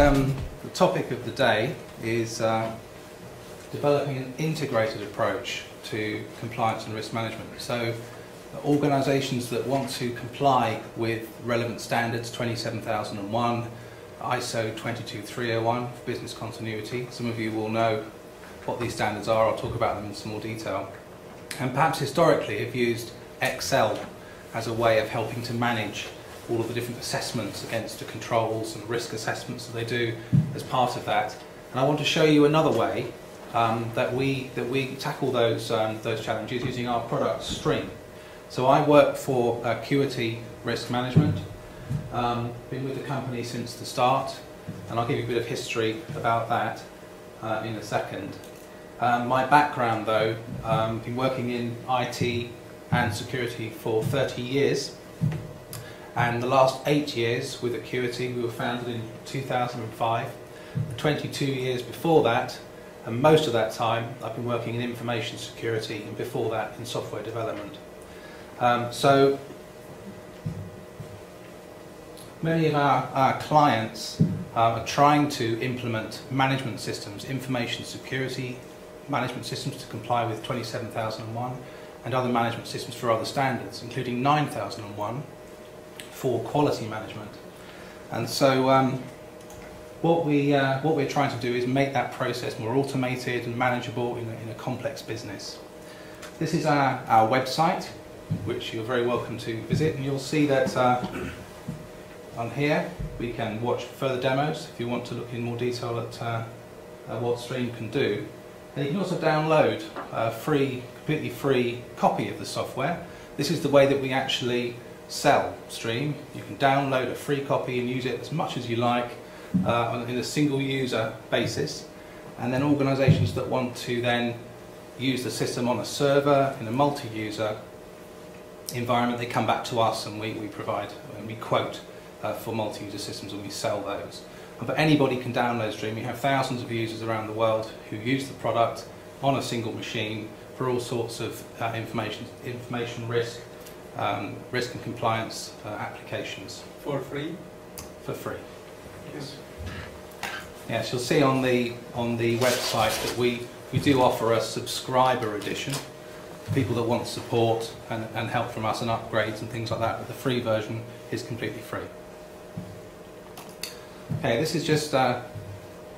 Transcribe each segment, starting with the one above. The topic of the day is developing an integrated approach to compliance and risk management. So organisations that want to comply with relevant standards, 27001, ISO 22301, business continuity. Some of you will know what these standards are. I'll talk about them in some more detail. And perhaps historically have used Excel as a way of helping to manage all of the different assessments against the controls and risk assessments that they do as part of that. And I want to show you another way that we tackle those challenges using our product Stream. So I work for Acuity Risk Management. Been with the company since the start, and I'll give you a bit of history about that in a second. My background though, been working in IT and security for 30 years. And the last 8 years with Acuity, we were founded in 2005. 22 years before that, and most of that time, I've been working in information security, and before that, in software development. So many of our clients are trying to implement management systems, information security management systems to comply with 27001, and other management systems for other standards, including 9001. For quality management. And so what we're trying to do is make that process more automated and manageable in a complex business. This is our website, which you're very welcome to visit, and you'll see that on here we can watch further demos if you want to look in more detail at what Stream can do. And you can also download a free, completely free copy of the software. This is the way that we actually sell Stream. You can download a free copy and use it as much as you like in a single user basis, and then organisations that want to then use the system on a server in a multi-user environment, they come back to us and we provide and we quote for multi-user systems and we sell those. But anybody can download Stream. You have thousands of users around the world who use the product on a single machine for all sorts of information risk, risk and compliance applications. For free? For free. Yes. Yes, you'll see on the website that we do offer a subscriber edition. People that want support and help from us and upgrades and things like that, but the free version is completely free. Okay, this is just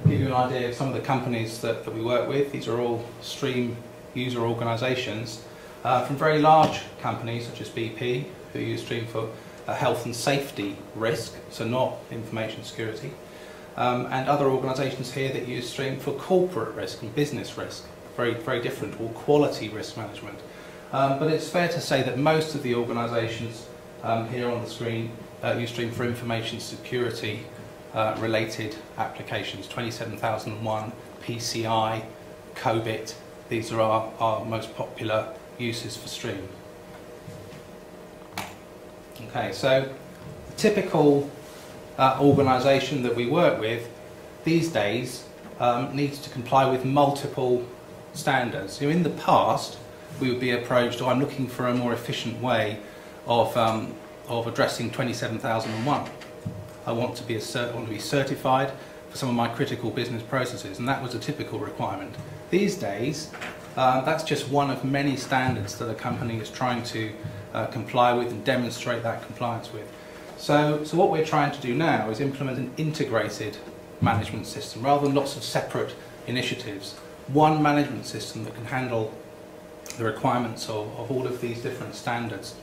give you an idea of some of the companies that we work with. These are all Stream user organisations. From very large companies such as BP, who use Stream for health and safety risk, so not information security, and other organisations here that use Stream for corporate risk and business risk, very, very different, or quality risk management. But it's fair to say that most of the organisations here on the screen use Stream for information security related applications, 27001, PCI, Cobit, these are our most popular uses for Stream. Okay, so the typical organisation that we work with these days needs to comply with multiple standards. So in the past, we would be approached, "Oh, I'm looking for a more efficient way of addressing 27001. I want to be certified for some of my critical business processes," and that was a typical requirement. These days, that's just one of many standards that a company is trying to comply with and demonstrate that compliance with. So what we're trying to do now is implement an integrated management system rather than lots of separate initiatives. One management system that can handle the requirements of all of these different standards,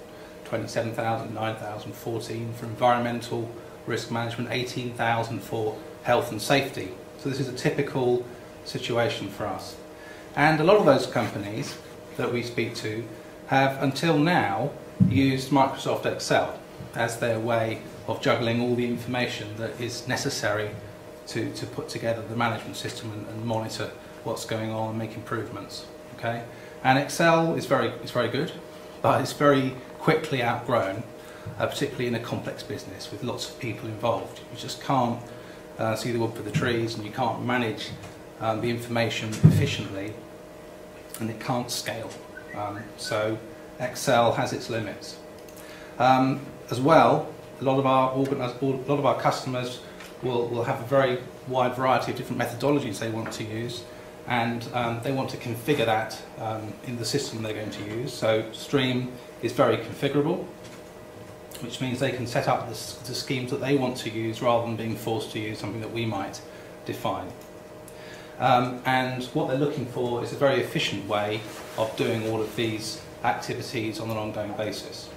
27000, 9000, 14 for environmental risk management, 18000 for health and safety. So this is a typical situation for us. And a lot of those companies that we speak to have, until now, used Microsoft Excel as their way of juggling all the information that is necessary to put together the management system and monitor what's going on and make improvements. Okay? And Excel is very good, but it's very quickly outgrown, particularly in a complex business with lots of people involved. You just can't see the wood for the trees, and you can't manage the information efficiently, and it can't scale. So Excel has its limits. As well, a lot of our customers will have a very wide variety of different methodologies they want to use, and they want to configure that in the system they're going to use. So Stream is very configurable, which means they can set up the schemes that they want to use rather than being forced to use something that we might define. And what they're looking for is a very efficient way of doing all of these activities on an ongoing basis.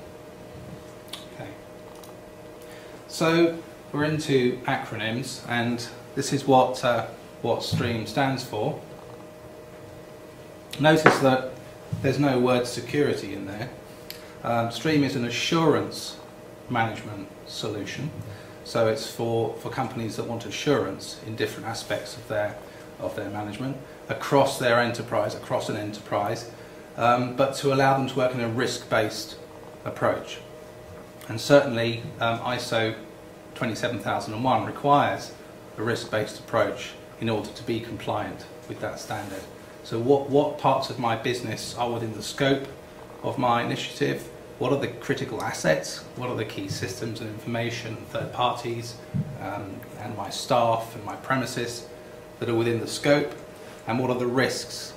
Okay. So we're into acronyms, and this is what STREAM stands for. Notice that there's no word security in there. STREAM is an assurance management solution, so it's for companies that want assurance in different aspects of their management across their enterprise, across an enterprise, but to allow them to work in a risk-based approach. And certainly ISO 27001 requires a risk-based approach in order to be compliant with that standard. So what parts of my business are within the scope of my initiative? What are the critical assets? What are the key systems and information, third parties, and my staff and my premises that are within the scope? And what are the risks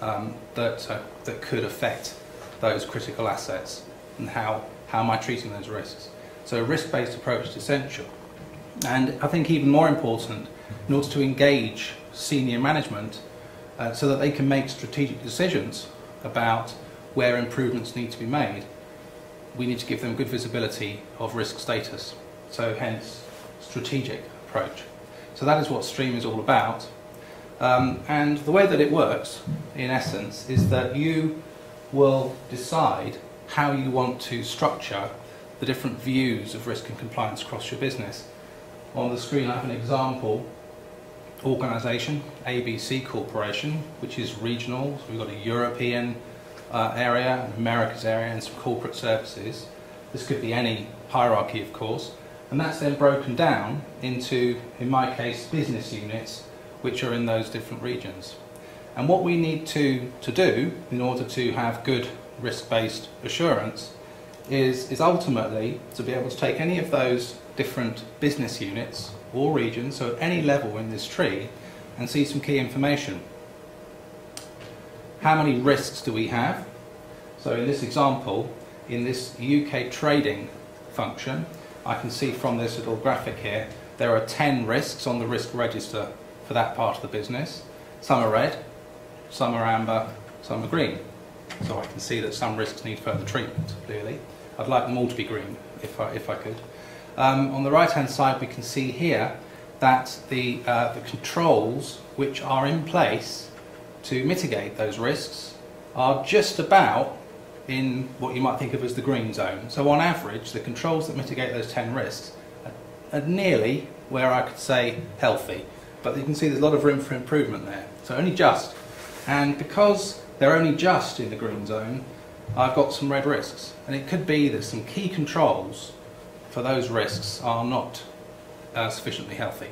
that could affect those critical assets? And how am I treating those risks? So a risk-based approach is essential. And I think even more important, in order to engage senior management so that they can make strategic decisions about where improvements need to be made, we need to give them good visibility of risk status. So hence, strategic approach. So that is what STREAM is all about. And the way that it works, in essence, is that you will decide how you want to structure the different views of risk and compliance across your business. On the screen I have an example organisation, ABC Corporation, which is regional. So we've got a European area, an Americas area, and some corporate services. This could be any hierarchy, of course. And that's then broken down into, in my case, business units, which are in those different regions. And what we need to do in order to have good risk-based assurance is ultimately to be able to take any of those different business units or regions, so at any level in this tree, and see some key information. How many risks do we have? So in this example, in this UK trading function, I can see from this little graphic here, there are 10 risks on the risk register for that part of the business. Some are red, some are amber, some are green. So I can see that some risks need further treatment, clearly. I'd like them all to be green, if I could. On the right-hand side, we can see here that the controls which are in place to mitigate those risks are just about in what you might think of as the green zone. So on average, the controls that mitigate those 10 risks are nearly where I could say healthy. But you can see there's a lot of room for improvement there. So only just. And because they're only just in the green zone, I've got some red risks. And it could be that some key controls for those risks are not sufficiently healthy.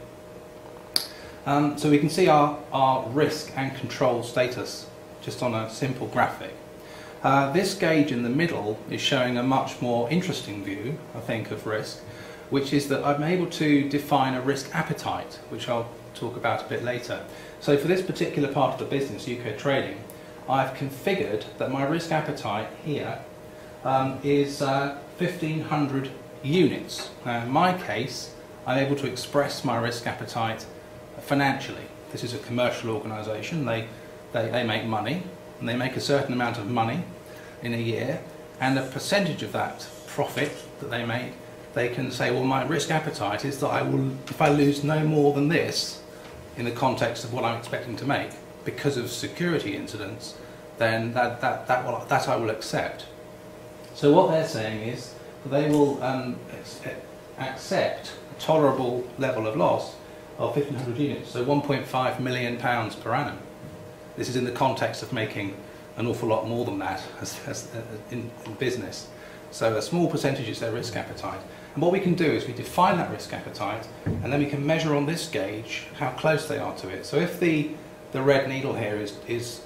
So we can see our risk and control status just on a simple graphic. This gauge in the middle is showing a much more interesting view, I think, of risk, which is that I'm able to define a risk appetite, which I'll talk about a bit later. So for this particular part of the business, UK trading, I've configured that my risk appetite here is 1,500 units. Now in my case, I'm able to express my risk appetite financially. This is a commercial organisation. They make money, and they make a certain amount of money in a year, and a percentage of that profit that they make, they can say, well, my risk appetite is that I will, if I lose no more than this in the context of what I'm expecting to make because of security incidents, then that I will accept. So what they're saying is that they will accept a tolerable level of loss of 1,500 units, so £1.5 million per annum. This is in the context of making an awful lot more than that in business. So a small percentage is their risk appetite. And what we can do is we define that risk appetite, and then we can measure on this gauge how close they are to it. So if the red needle here is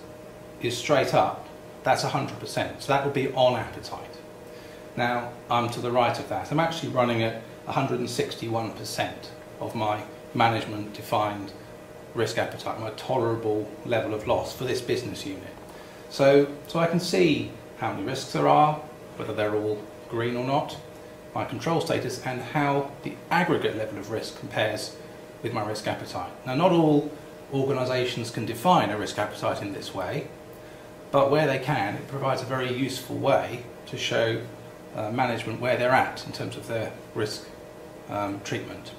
straight up, that's 100%. So that would be on appetite. Now, I'm to the right of that. I'm actually running at 161% of my management defined risk appetite, my tolerable level of loss for this business unit. So I can see how many risks there are, whether they're all green or not, my control status, and how the aggregate level of risk compares with my risk appetite. Now, not all organisations can define a risk appetite in this way, but where they can, it provides a very useful way to show management where they're at in terms of their risk treatment.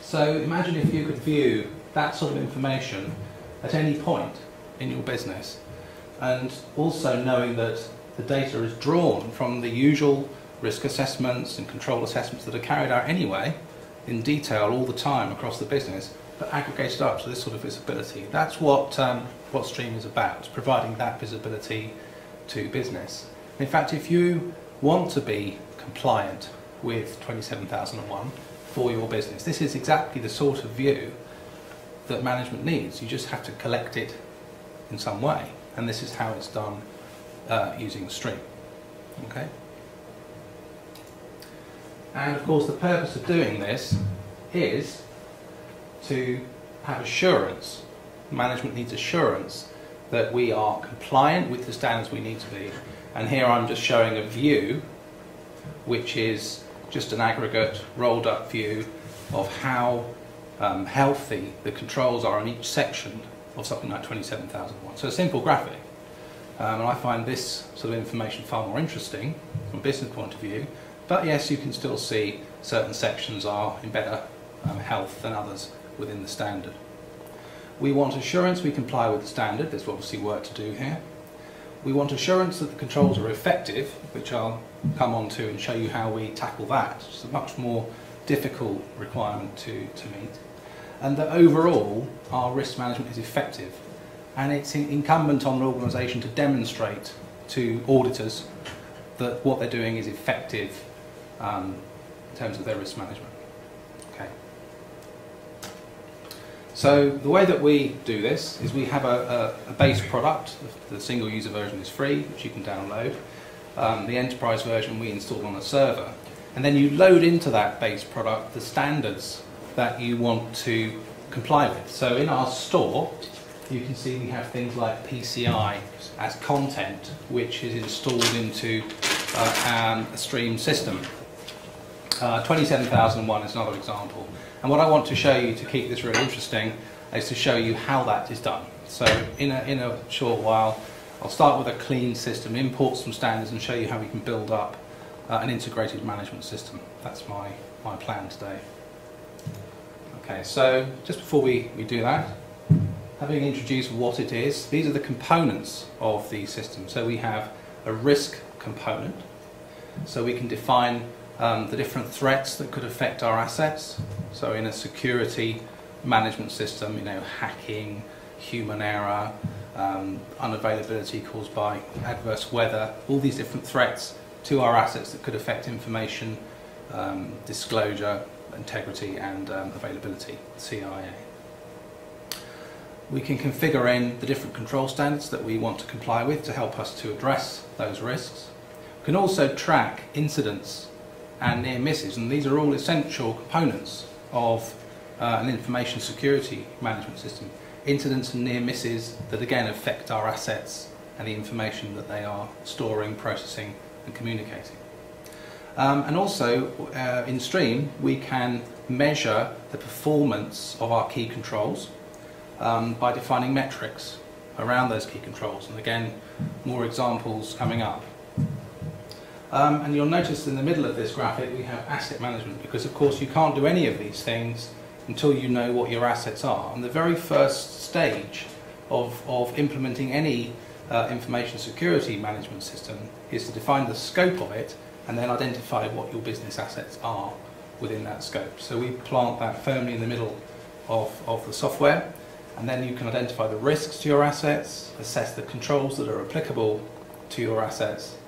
So imagine if you could view that sort of information at any point in your business, and also knowing that the data is drawn from the usual risk assessments and control assessments that are carried out anyway in detail all the time across the business, but aggregated up to this sort of visibility. That's what Stream is about, providing that visibility to business. And in fact, if you want to be compliant with 27001 for your business, this is exactly the sort of view that management needs. You just have to collect it in some way, and this is how it's done using Stream. Okay? And of course the purpose of doing this is to have assurance. Management needs assurance that we are compliant with the standards we need to be. And here I'm just showing a view which is just an aggregate rolled up view of how healthy the controls are in each section of something like 27001. So a simple graphic. And I find this sort of information far more interesting from a business point of view. But yes, you can still see certain sections are in better health than others within the standard. We want assurance we comply with the standard. There's obviously work to do here. We want assurance that the controls are effective, which I'll come on to and show you how we tackle that. It's a much more difficult requirement to meet. And that overall, our risk management is effective. And it's incumbent on the organisation to demonstrate to auditors that what they're doing is effective in terms of their risk management. Okay. So the way that we do this is we have a base product. The single user version is free, which you can download. The enterprise version we install on a server. And then you load into that base product the standards that you want to comply with. So in our store, you can see we have things like PCI as content, which is installed into a Stream system. 27001 is another example. And what I want to show you to keep this really interesting is to show you how that is done. So in a short while, I'll start with a clean system, import some standards, and show you how we can build up an integrated management system. That's my plan today. Okay, so just before we do that, having introduced what it is, these are the components of the system. So we have a risk component, so we can define the different threats that could affect our assets. So in a security management system, you know, hacking, human error, unavailability caused by adverse weather, all these different threats to our assets that could affect information, disclosure, integrity and availability, CIA. We can configure in the different control standards that we want to comply with to help us to address those risks. We can also track incidents and near misses, and these are all essential components of an information security management system. Incidents and near misses that again affect our assets and the information that they are storing, processing and communicating. And also in Stream we can measure the performance of our key controls by defining metrics around those key controls, and again more examples coming up. And you'll notice in the middle of this graphic we have asset management, because of course you can't do any of these things until you know what your assets are, and the very first stage of implementing any information security management system is to define the scope of it and then identify what your business assets are within that scope. So we plant that firmly in the middle of the software. And then you can identify the risks to your assets, assess the controls that are applicable to your assets.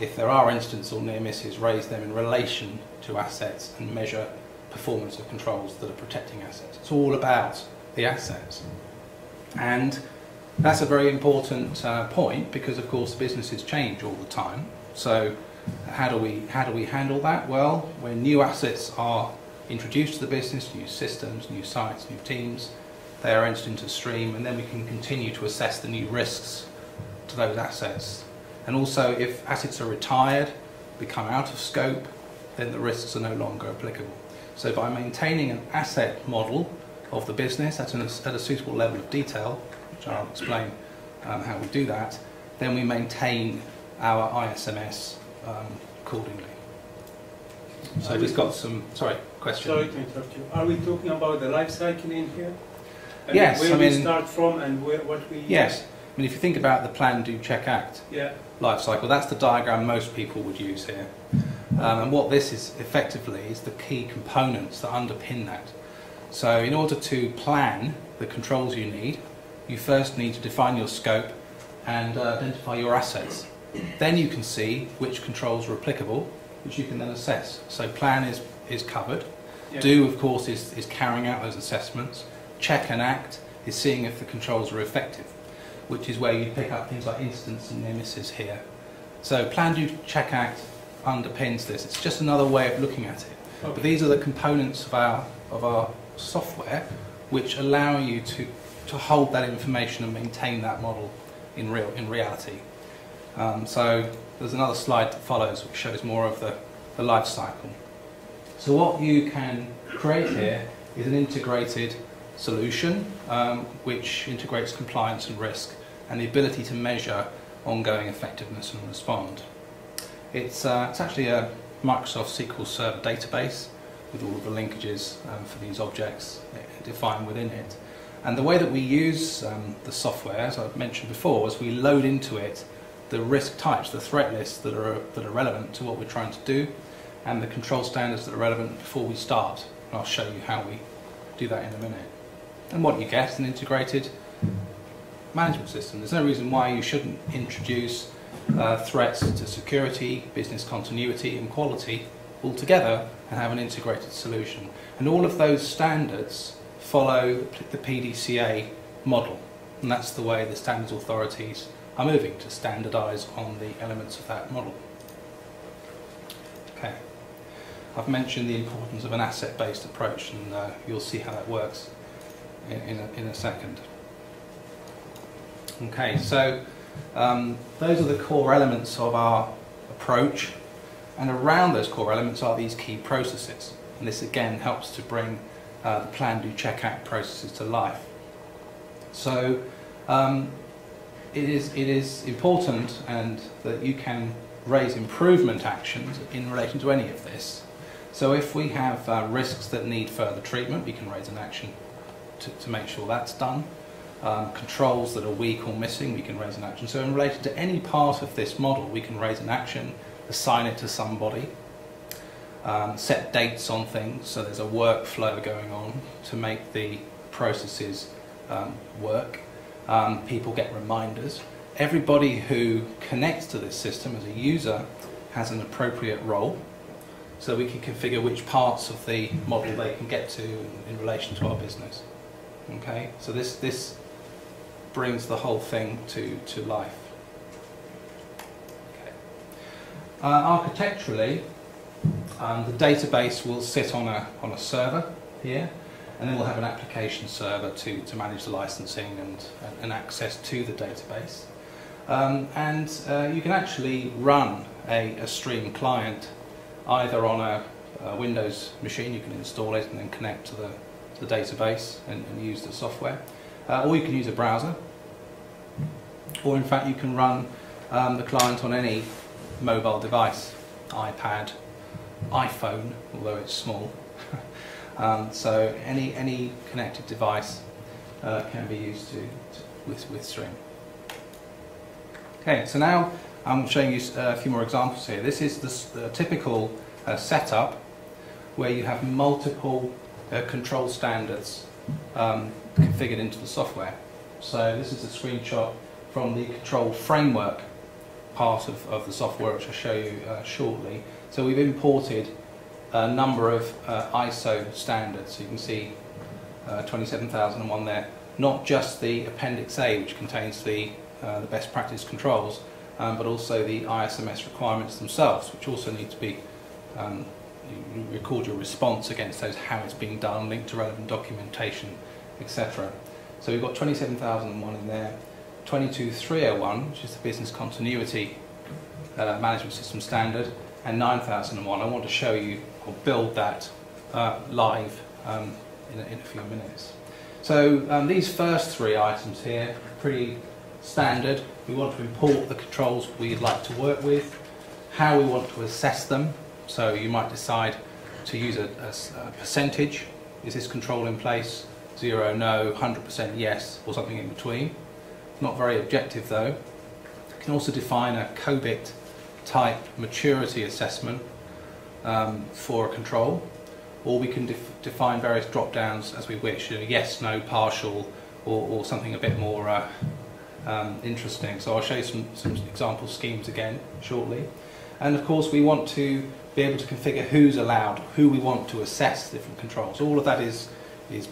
If there are incidents or near misses, raise them in relation to assets and measure performance of controls that are protecting assets. It's all about the assets. And that's a very important point, because of course businesses change all the time. So how do we handle that? Well, when new assets are introduced to the business, new systems, new sites, new teams. They are entered into Stream, and then we can continue to assess the new risks to those assets. And also, if assets are retired, become out of scope, then the risks are no longer applicable. So by maintaining an asset model of the business at a suitable level of detail, which I'll explain how we do that, then we maintain our ISMS accordingly. So we've got some, sorry, questions. Sorry to interrupt you. Are we talking about the life cycle in here? And yes. Where we start from and where, what we... Yes. I mean, if you think about the plan, do, check, act life cycle, that's the diagram most people would use here. And what this is effectively is the key components that underpin that. So in order to plan the controls you need, you first need to define your scope and identify your assets. Then you can see which controls are applicable, which you can then assess. So plan is covered. Yeah. Do, of course, is carrying out those assessments. Check and act is seeing if the controls are effective, which is where you pick up things like incidents and near misses here. So plan, do, check, act underpins this. It's just another way of looking at it. Okay. But these are the components of our software which allow you to hold that information and maintain that model in reality. So there's another slide that follows which shows more of the life cycle. So what you can create here is an integrated solution which integrates compliance and risk and the ability to measure ongoing effectiveness and respond. It's actually a Microsoft SQL Server database with all of the linkages for these objects defined within it. And the way that we use the software, as I've mentioned before, is we load into it the risk types, the threat lists that are relevant to what we're trying to do, and the control standards that are relevant before we start. And I'll show you how we do that in a minute. And what you get is an integrated management system. There's no reason why you shouldn't introduce threats to security, business continuity and quality all together and have an integrated solution. And all of those standards follow the PDCA model, and that's the way the standards authorities are moving to standardise on the elements of that model. Okay, I've mentioned the importance of an asset-based approach, and you'll see how that works in a second. Okay, so those are the core elements of our approach, and around those core elements are these key processes, and this again helps to bring the plan, do, check, act processes to life. So it is important and that you can raise improvement actions in relation to any of this. So if we have risks that need further treatment, we can raise an action to make sure that's done. Controls that are weak or missing, we can raise an action. So in relation to any part of this model, we can raise an action, assign it to somebody. Set dates on things, so there's a workflow going on to make the processes work. People get reminders. Everybody who connects to this system as a user has an appropriate role, so we can configure which parts of the model they can get to in relation to our business. Okay, so this brings the whole thing to life. Okay. Architecturally, the database will sit on a server here, and then we'll have an application server to manage the licensing and access to the database. You can actually run a Stream client either on a Windows machine. You can install it and then connect to the database and use the software, or you can use a browser, or in fact you can run the client on any mobile device, iPad, iPhone, although it's small. So any connected device can be used with Stream. Okay, so now I'm showing you a few more examples here. This is the typical setup where you have multiple control standards configured into the software. So this is a screenshot from the control framework part of the software, which I'll show you shortly. So we've imported a number of ISO standards. So you can see 27001 there, not just the Appendix A, which contains the best practice controls, but also the ISMS requirements themselves, which also need to be you record your response against those, how it's being done, linked to relevant documentation, etc. So we've got 27001 in there, 22301, which is the business continuity management system standard, and 9001. I want to show you or build that live in a few minutes. So these first three items here are pretty standard. We want to import the controls we'd like to work with, how we want to assess them. So you might decide to use a percentage. Is this control in place? 0, no, 100% yes, or something in between. Not very objective though. You can also define a Cobit type maturity assessment for a control, or we can define various drop downs as we wish, yes, no, partial, or something a bit more interesting. So I'll show you some example schemes again shortly. And of course we want to be able to configure who's allowed, who we want to assess different controls. All of that is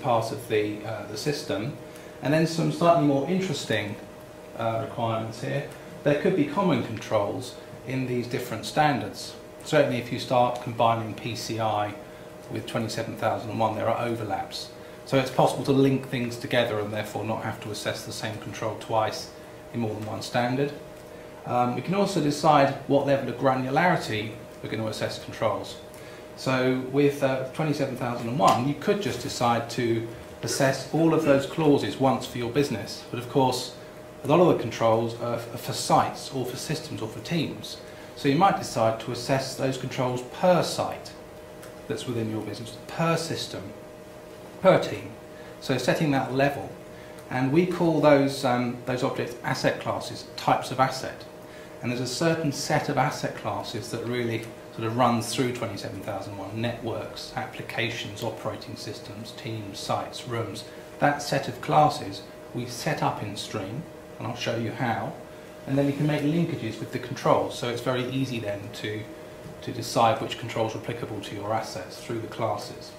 part of the system. And then some slightly more interesting requirements here. There could be common controls in these different standards. Certainly if you start combining PCI with 27001, there are overlaps. So it's possible to link things together and therefore not have to assess the same control twice in more than one standard. We can also decide what level of granularity we're going to assess controls. So with 27001, you could just decide to assess all of those clauses once for your business, but of course a lot of the controls are for sites or for systems or for teams. So you might decide to assess those controls per site that's within your business, per system, per team. So setting that level. And we call those objects asset classes, types of asset. And there's a certain set of asset classes that really sort of runs through 27001, networks, applications, operating systems, teams, sites, rooms. That set of classes we set up in Stream, and I'll show you how. And then we can make linkages with the controls, so it's very easy then to decide which controls are applicable to your assets through the classes.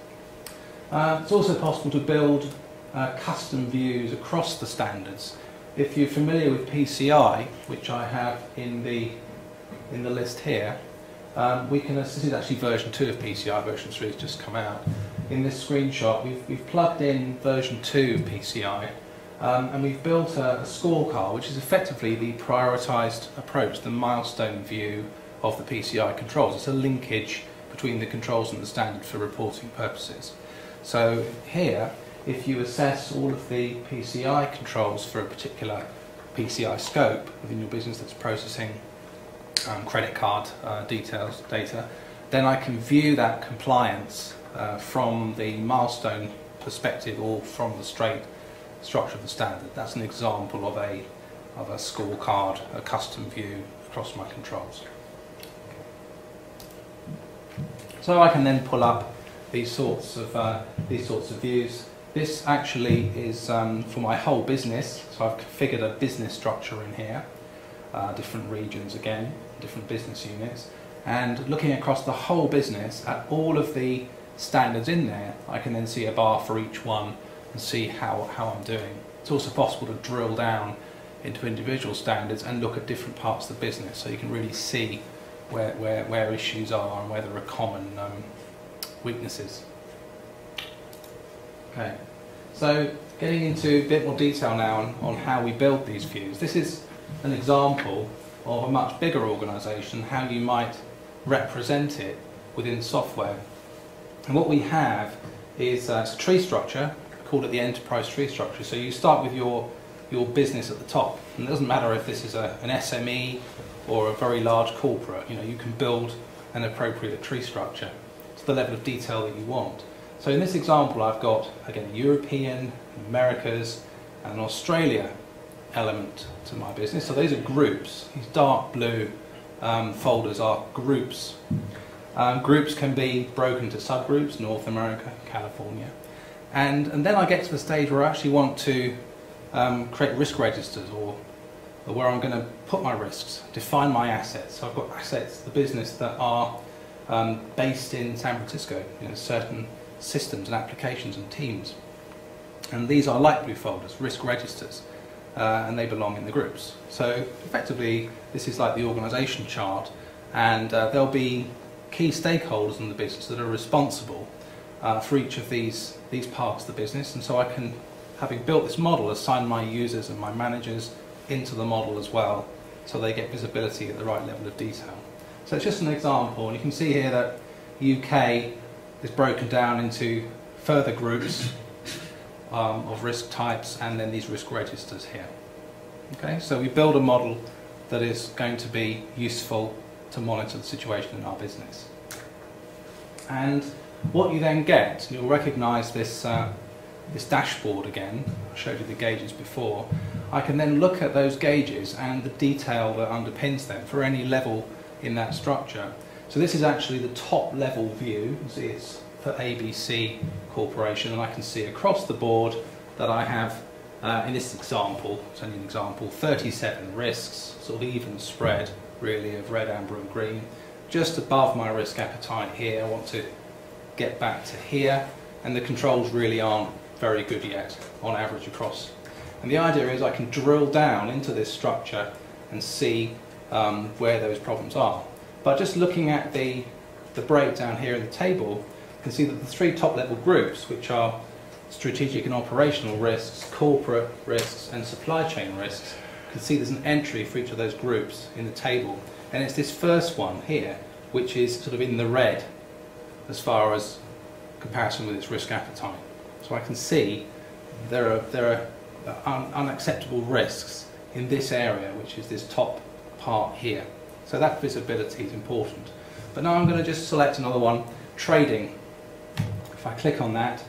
It's also possible to build custom views across the standards. If you're familiar with PCI, which I have in the list here, we can. This is actually version 2 of PCI. Version 3 has just come out. In this screenshot, we've plugged in version 2 of PCI, and we've built a scorecard, which is effectively the prioritised approach, the milestone view of the PCI controls. It's a linkage between the controls and the standard for reporting purposes. So here, if you assess all of the PCI controls for a particular PCI scope within your business that's processing credit card details, data, then I can view that compliance from the milestone perspective or from the straight structure of the standard. That's an example of a scorecard, a custom view across my controls. So I can then pull up these sorts of views. This actually is for my whole business, so I've configured a business structure in here, different regions again, different business units, and looking across the whole business at all of the standards in there, I can then see a bar for each one and see how I'm doing. It's also possible to drill down into individual standards and look at different parts of the business, so you can really see where issues are and where there are common weaknesses. Okay, so getting into a bit more detail now on how we build these views. This is an example of a much bigger organisation, how you might represent it within software. And what we have is a tree structure, called it the enterprise tree structure. So you start with your business at the top, and it doesn't matter if this is an SME or a very large corporate. You know, you can build an appropriate tree structure to the level of detail that you want. So in this example I've got, again, European, Americas and Australia element to my business. So those are groups. These dark blue folders are groups. Groups can be broken into subgroups, North America, California. And then I get to the stage where I actually want to create risk registers, or where I'm going to put my risks, define my assets. So I've got assets, the business, that are based in San Francisco, certain systems and applications and teams, and these are light blue folders, risk registers, and they belong in the groups. So effectively this is like the organisation chart, and there'll be key stakeholders in the business that are responsible for each of these parts of the business, and so I can, having built this model, assign my users and my managers into the model as well, so they get visibility at the right level of detail. So it's just an example, and you can see here that UK is broken down into further groups of risk types, and then these risk registers here. Okay, so we build a model that is going to be useful to monitor the situation in our business. And what you then get, you'll recognise this, this dashboard again. I showed you the gauges before. I can then look at those gauges and the detail that underpins them for any level in that structure. So this is actually the top level view. It's for ABC Corporation, and I can see across the board that I have, in this example, it's only an example, 37 risks, sort of even spread really of red, amber and green. Just above my risk appetite here, I want to get back to here, and the controls really aren't very good yet on average across. And the idea is I can drill down into this structure and see where those problems are. But just looking at the breakdown here in the table, you can see that the three top level groups, which are strategic and operational risks, corporate risks and supply chain risks, you can see there's an entry for each of those groups in the table. And it's this first one here, which is sort of in the red as far as comparison with its risk appetite. So I can see there are unacceptable risks in this area, which is this top part here. So that visibility is important. But now I'm going to just select another one, trading. If I click on that,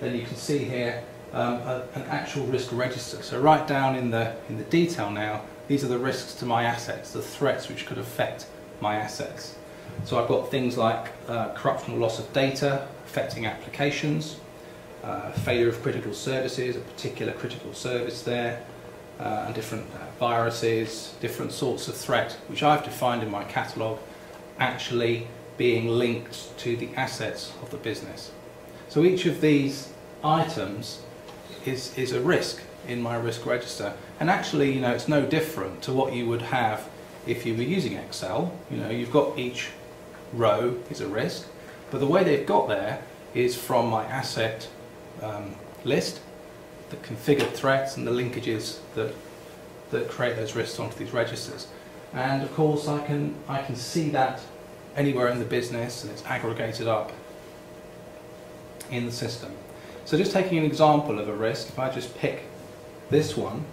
then you can see here an actual risk register. So right down in the detail now, these are the risks to my assets, the threats which could affect my assets. So I've got things like corruption or loss of data affecting applications, failure of critical services, a particular critical service there, and different viruses, different sorts of threat, which I've defined in my catalogue, actually being linked to the assets of the business. So each of these items is a risk in my risk register, and actually, you know, it's no different to what you would have if you were using Excel. You know, you've got each row is a risk, but the way they've got there is from my asset list, the configured threats and the linkages that create those risks onto these registers. And of course I can see that anywhere in the business, and it's aggregated up in the system. So just taking an example of a risk, if I just pick this one,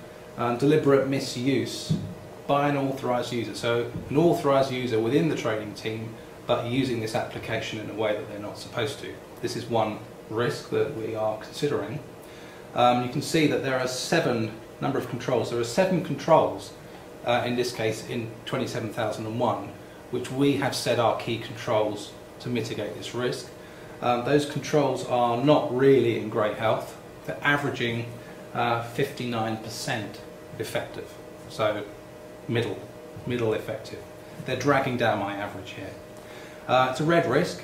deliberate misuse by an authorised user. So an authorised user within the trading team, but using this application in a way that they're not supposed to. This is one risk that we are considering. You can see that there are seven controls in this case in 27001, which we have said are key controls to mitigate this risk. Those controls are not really in great health. They're averaging 59% effective, so middle effective. They're dragging down my average here. It's a red risk,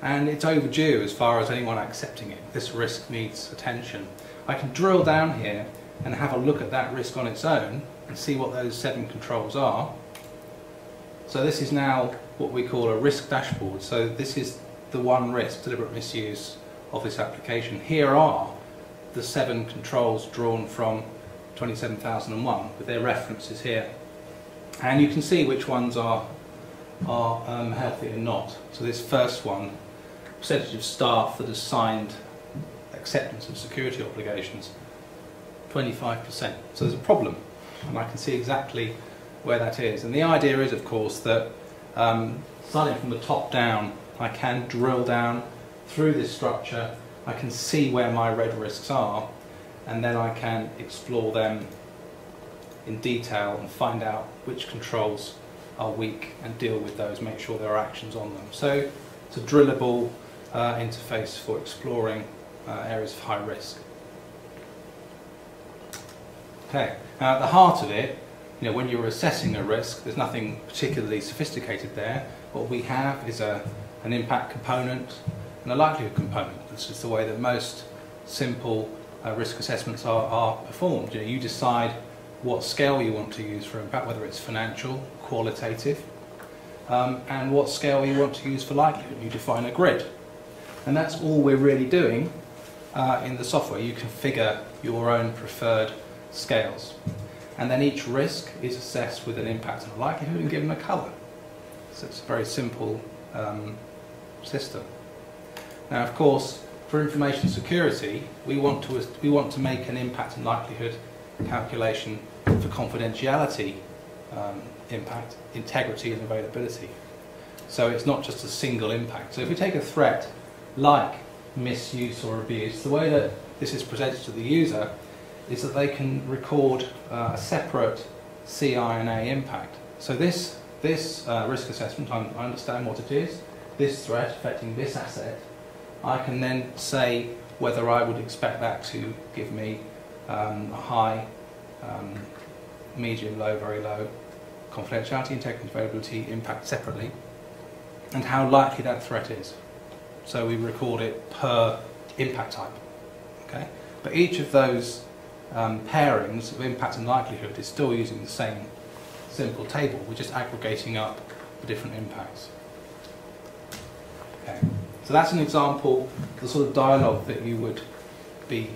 and it's overdue as far as anyone accepting it. This risk needs attention. I can drill down here and have a look at that risk on its own and see what those seven controls are. So this is now what we call a risk dashboard. So this is the one risk, deliberate misuse of this application. Here are the seven controls drawn from 27001 with their references here. And you can see which ones are healthy and not. So this first one, percentage of staff that has signed acceptance of security obligations, 25%. So there's a problem, and I can see exactly where that is. And the idea is, of course, that starting from the top down, I can drill down through this structure, I can see where my red risks are, and then I can explore them in detail and find out which controls are weak and deal with those, make sure there are actions on them. So it's a drillable interface for exploring areas of high risk. Okay, now at the heart of it, you know, when you're assessing a risk, there's nothing particularly sophisticated there. What we have is an impact component and a likelihood component. This is the way that most simple risk assessments are performed. You know, you decide what scale you want to use for impact, whether it's financial, qualitative, and what scale you want to use for likelihood. You define a grid. And that's all we're really doing in the software. You configure your own preferred scales. And then each risk is assessed with an impact and a likelihood and given a colour. So it's a very simple system. Now, of course, for information security, we want to make an impact and likelihood calculation for confidentiality, impact, integrity and availability. So it's not just a single impact. So if we take a threat like misuse or abuse, the way that this is presented to the user is that they can record a separate CI and A impact. So this risk assessment, I understand what it is, this threat affecting this asset, I can then say whether I would expect that to give me a high, medium, low, very low, confidentiality, integrity, availability, impact separately, and how likely that threat is. So we record it per impact type. Okay? But each of those pairings of impact and likelihood is still using the same simple table. We're just aggregating up the different impacts. Okay. So that's an example of the sort of dialogue that you would be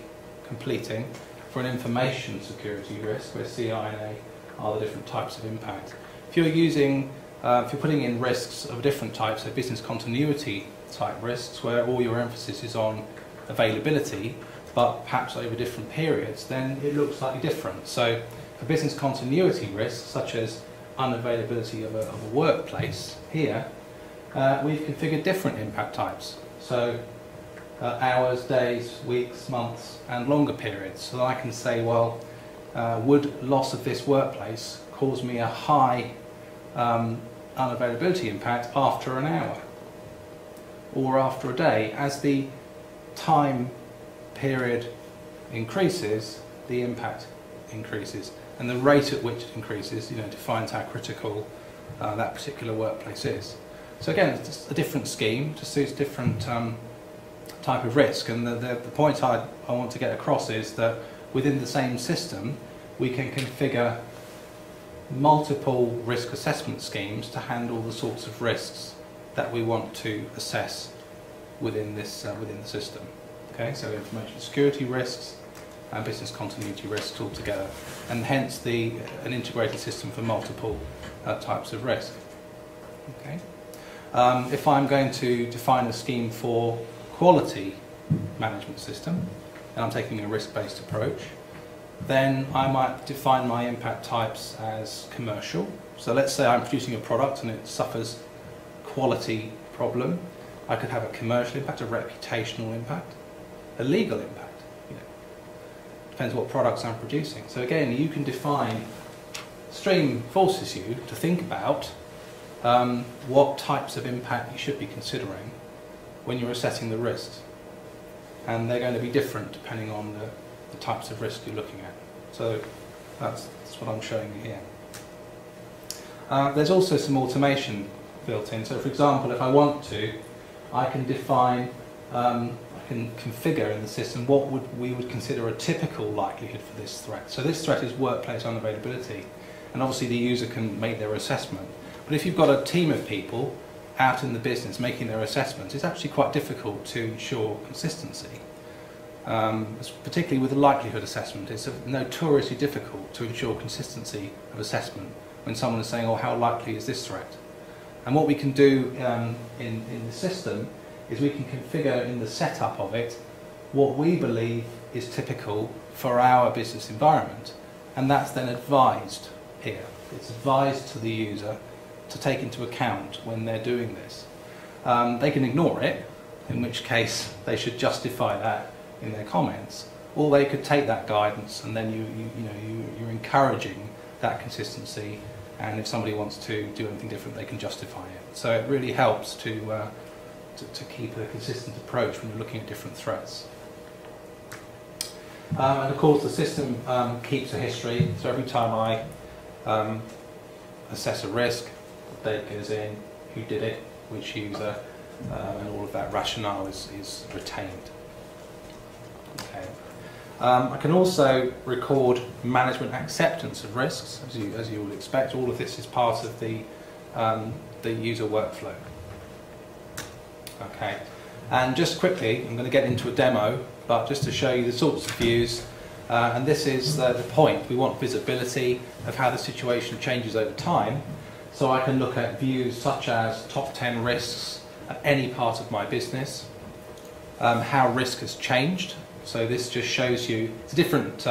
completing for an information security risk, where CI and A are the different types of impact. If you're using, if you're putting in risks of different types, so business continuity type risks, where all your emphasis is on availability, but perhaps over different periods, then it looks slightly different. So for business continuity risks, such as unavailability of a workplace here, we've configured different impact types. So hours, days, weeks, months, and longer periods. So I can say, well, would loss of this workplace cause me a high unavailability impact after an hour or after a day? As the time period increases, the impact increases, and the rate at which it increases, you know, defines how critical that particular workplace is. So again, it's just a different scheme, just suits different type of risk. And the point I want to get across is that within the same system, we can configure multiple risk assessment schemes to handle the sorts of risks that we want to assess within this within the system. Okay, so information security risks and business continuity risks all together, and hence an integrated system for multiple types of risk. Okay. If I'm going to define a scheme for quality management system, and I'm taking a risk-based approach, then I might define my impact types as commercial. So let's say I'm producing a product and it suffers quality problem. I could have a commercial impact, a reputational impact, a legal impact. You know, depends what products I'm producing. So again, you can define. Stream forces you to think about what types of impact you should be considering when you're assessing the risks. And they're going to be different depending on the types of risk you're looking at. So that's what I'm showing you here. There's also some automation built in. So for example, if I want to, I can define, I can configure in the system what we would consider a typical likelihood for this threat. So this threat is workplace unavailability. And obviously the user can make their assessment. But if you've got a team of people out in the business making their assessments, it's actually quite difficult to ensure consistency. Particularly with the likelihood assessment, it's notoriously difficult to ensure consistency of assessment when someone is saying, oh, how likely is this threat? And what we can do in the system is we can configure in the setup of it what we believe is typical for our business environment. And that's then advised here. It's advised to the user to take into account when they're doing this. They can ignore it, in which case they should justify that in their comments, or they could take that guidance and then you're encouraging that consistency, and if somebody wants to do anything different, they can justify it. So it really helps to keep a consistent approach when you're looking at different threats. And of course the system keeps a history, so every time I assess a risk, date goes in, who did it, which user, and all of that rationale is retained. Okay. I can also record management acceptance of risks, as you would expect. All of this is part of the the user workflow. Okay, and just quickly, I'm going to get into a demo, but just to show you the sorts of views. And this is the point. We want visibility of how the situation changes over time, so I can look at views such as top 10 risks at any part of my business, how risk has changed. So this just shows you, it's a different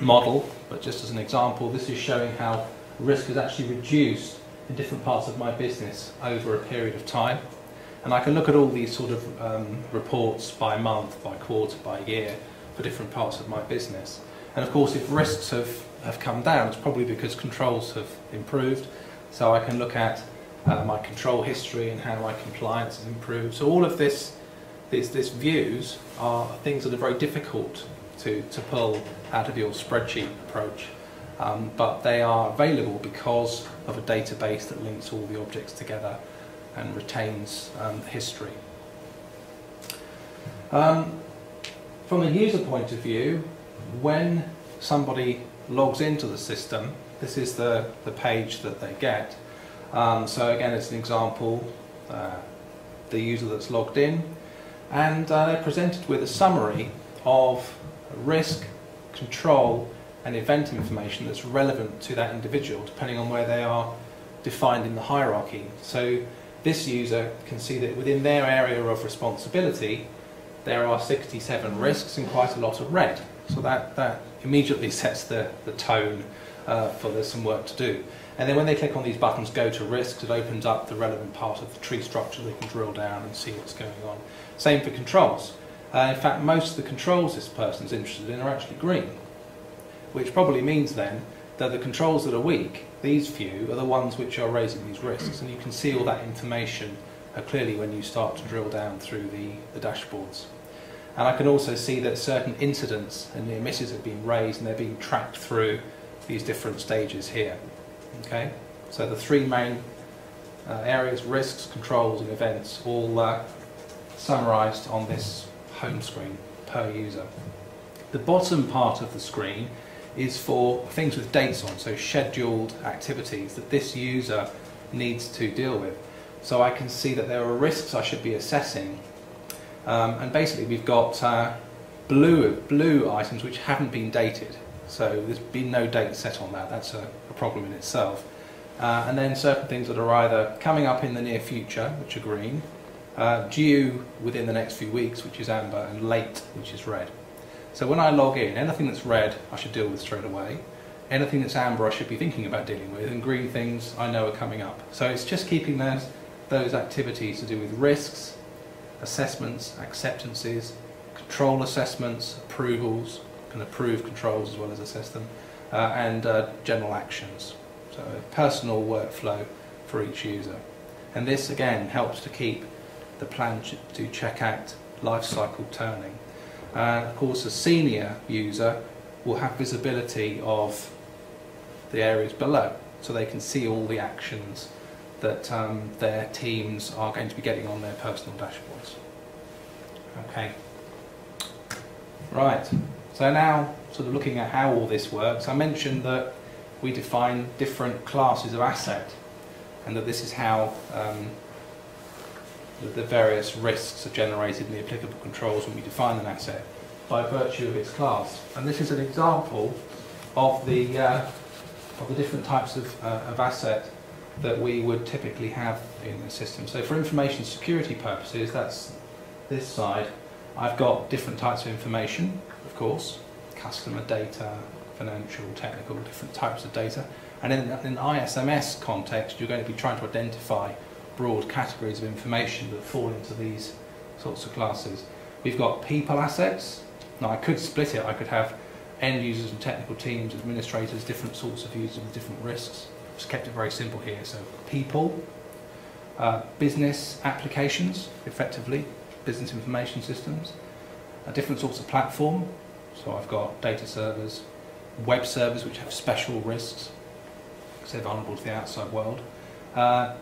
model, but just as an example, this is showing how risk has actually reduced in different parts of my business over a period of time. And I can look at all these sort of reports by month, by quarter, by year, for different parts of my business. And of course, if risks have come down, it's probably because controls have improved. So I can look at my control history and how my compliance has improved. So all of these views are things that are very difficult to pull out of your spreadsheet approach. But they are available because of a database that links all the objects together and retains history. From a user point of view, when somebody logs into the system, this is the page that they get. So again, it's an example, the user that's logged in, and they're presented with a summary of risk, control, and event information that's relevant to that individual, depending on where they are defined in the hierarchy. So this user can see that within their area of responsibility, there are 67 risks and quite a lot of red. So that immediately sets the tone for there's some work to do. And then when they click on these buttons, go to risks, it opens up the relevant part of the tree structure. They can drill down and see what's going on. Same for controls. In fact, most of the controls this person's interested in are actually green, which probably means then that the controls that are weak, these few, are the ones which are raising these risks. And you can see all that information clearly when you start to drill down through the dashboards. And I can also see that certain incidents and near misses have been raised, and they're being tracked through these different stages here. Okay, so the three main areas, risks, controls, and events, all summarized on this home screen per user. The bottom part of the screen is for things with dates on, so scheduled activities that this user needs to deal with. So I can see that there are risks I should be assessing. And basically we've got blue items which haven't been dated. So there's been no date set on that. That's a problem in itself. And then certain things that are either coming up in the near future, which are green, due within the next few weeks, which is amber, and late, which is red. So when I log in, anything that's red I should deal with straight away. Anything that's amber I should be thinking about dealing with, and green things I know are coming up. So it's just keeping those activities to do with risks, assessments, acceptances, control assessments, approvals, can approve controls as well as assess them, and general actions. So a personal workflow for each user. And this again helps to keep the plan to check act life cycle turning. Of course, a senior user will have visibility of the areas below, so they can see all the actions that their teams are going to be getting on their personal dashboards. Okay, right, so now sort of looking at how all this works, I mentioned that we define different classes of asset, and that this is how the various risks are generated and the applicable controls when we define an asset by virtue of its class. And this is an example of the different types of asset that we would typically have in the system. So for information security purposes, that's this side. I've got different types of information, of course, customer data, financial, technical, different types of data. And in an ISMS context, you're going to be trying to identify broad categories of information that fall into these sorts of classes. We've got people assets. Now I could split it, I could have end users and technical teams, administrators, different sorts of users with different risks. Just kept it very simple here, so people, business applications, effectively, business information systems, different sorts of platform, so I've got data servers, web servers which have special risks, because they're vulnerable to the outside world,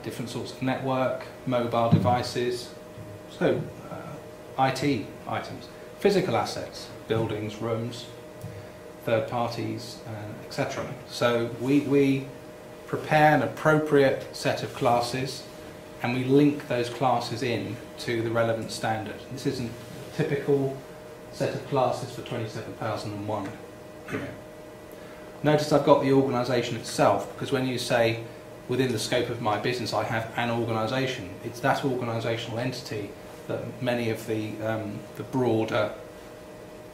different sorts of network, mobile devices, so IT items. Physical assets, buildings, rooms, third parties, etc. So we prepare an appropriate set of classes, and we link those classes in to the relevant standard. This isn't a typical set of classes for 27001. Notice I've got the organisation itself, because when you say within the scope of my business I have an organisation, it's that organisational entity that many of the broader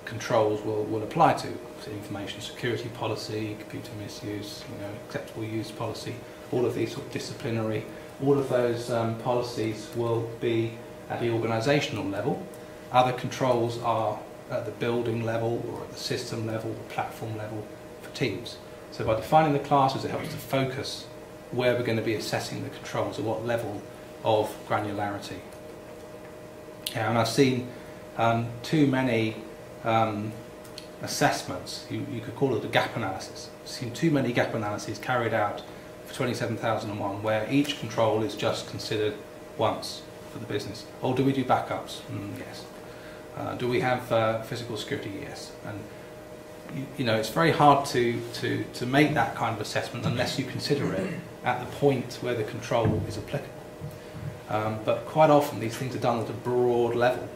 controls will apply to, so information security policy, computer misuse, acceptable use policy, all of these sort of disciplinary, all of those policies will be at the organisational level. Other controls are at the building level or at the system level, the platform level for teams. So by defining the classes, it helps to focus where we're going to be assessing the controls, at what level of granularity. And I've seen too many assessments, you could call it a gap analysis. I've seen too many gap analyses carried out for 27001 where each control is just considered once for the business. Oh, do we do backups? Yes. Do we have physical security? Yes. And it's very hard to make that kind of assessment unless you consider it at the point where the control is applicable. But quite often these things are done at a broad level,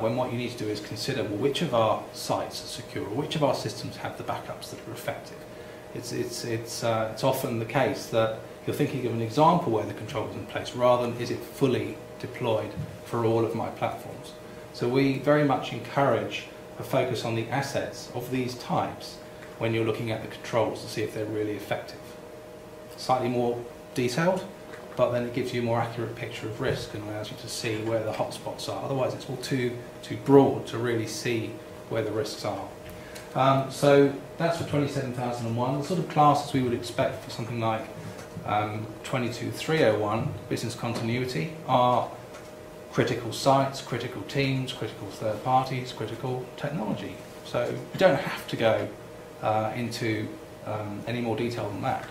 when what you need to do is consider, well, which of our sites are secure, or which of our systems have the backups that are effective. It's often the case that you're thinking of an example where the control is in place, rather than is it fully deployed for all of my platforms. So we very much encourage a focus on the assets of these types when you're looking at the controls to see if they're really effective. Slightly more detailed, but then it gives you a more accurate picture of risk and allows you to see where the hotspots are. Otherwise it's all too broad to really see where the risks are. So that's for 27001. The sort of classes we would expect for something like 22301, business continuity, are critical sites, critical teams, critical third parties, critical technology. So we don't have to go into any more detail than that.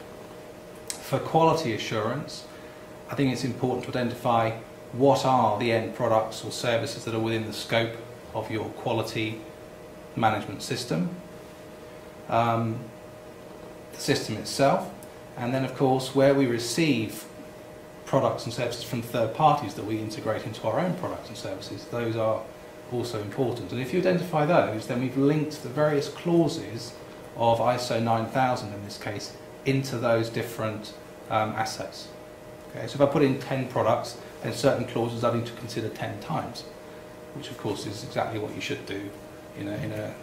For quality assurance, I think it's important to identify what are the end products or services that are within the scope of your quality management system, the system itself, and then of course where we receive products and services from third parties that we integrate into our own products and services, those are also important. And if you identify those, then we've linked the various clauses of ISO 9000 in this case into those different assets. Okay, so if I put in 10 products, then certain clauses I need to consider 10 times, which of course is exactly what you should do in a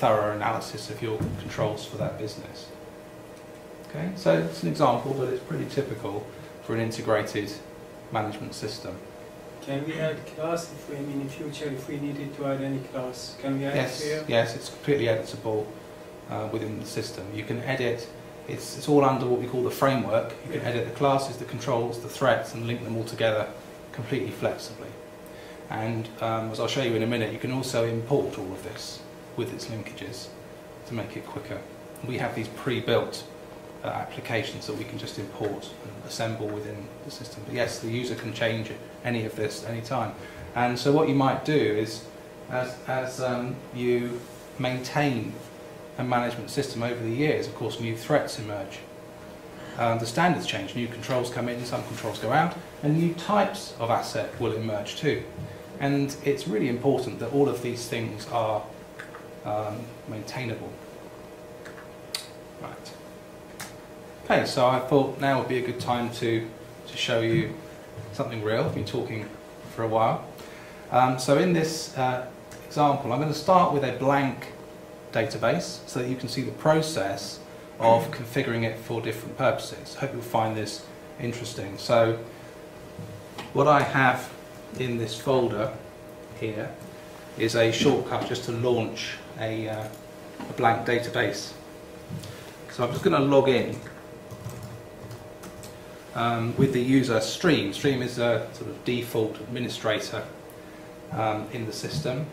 thorough analysis of your controls for that business. Okay, so it's an example, but it's pretty typical for an integrated management system. Can we add class if we, in the future, if we needed to add any class? Can we add it here? Yes, it's completely editable within the system. You can edit, it's all under what we call the framework. You can edit the classes, the controls, the threats, and link them all together completely flexibly. And as I'll show you in a minute, you can also import all of this with its linkages to make it quicker. We have these pre-built applications that we can just import and assemble within the system. But yes, the user can change any of this anytime. And so what you might do is, as you maintain a management system over the years, of course new threats emerge. The standards change, new controls come in, some controls go out, and new types of asset will emerge too. And it's really important that all of these things are maintainable. Right. Okay, so I thought now would be a good time to show you something real. I've been talking for a while. So in this example, I'm going to start with a blank database so that you can see the process of configuring it for different purposes. I hope you'll find this interesting. So what I have in this folder here is a shortcut just to launch a blank database. So I'm just going to log in with the user Stream. Stream is a sort of default administrator in the system,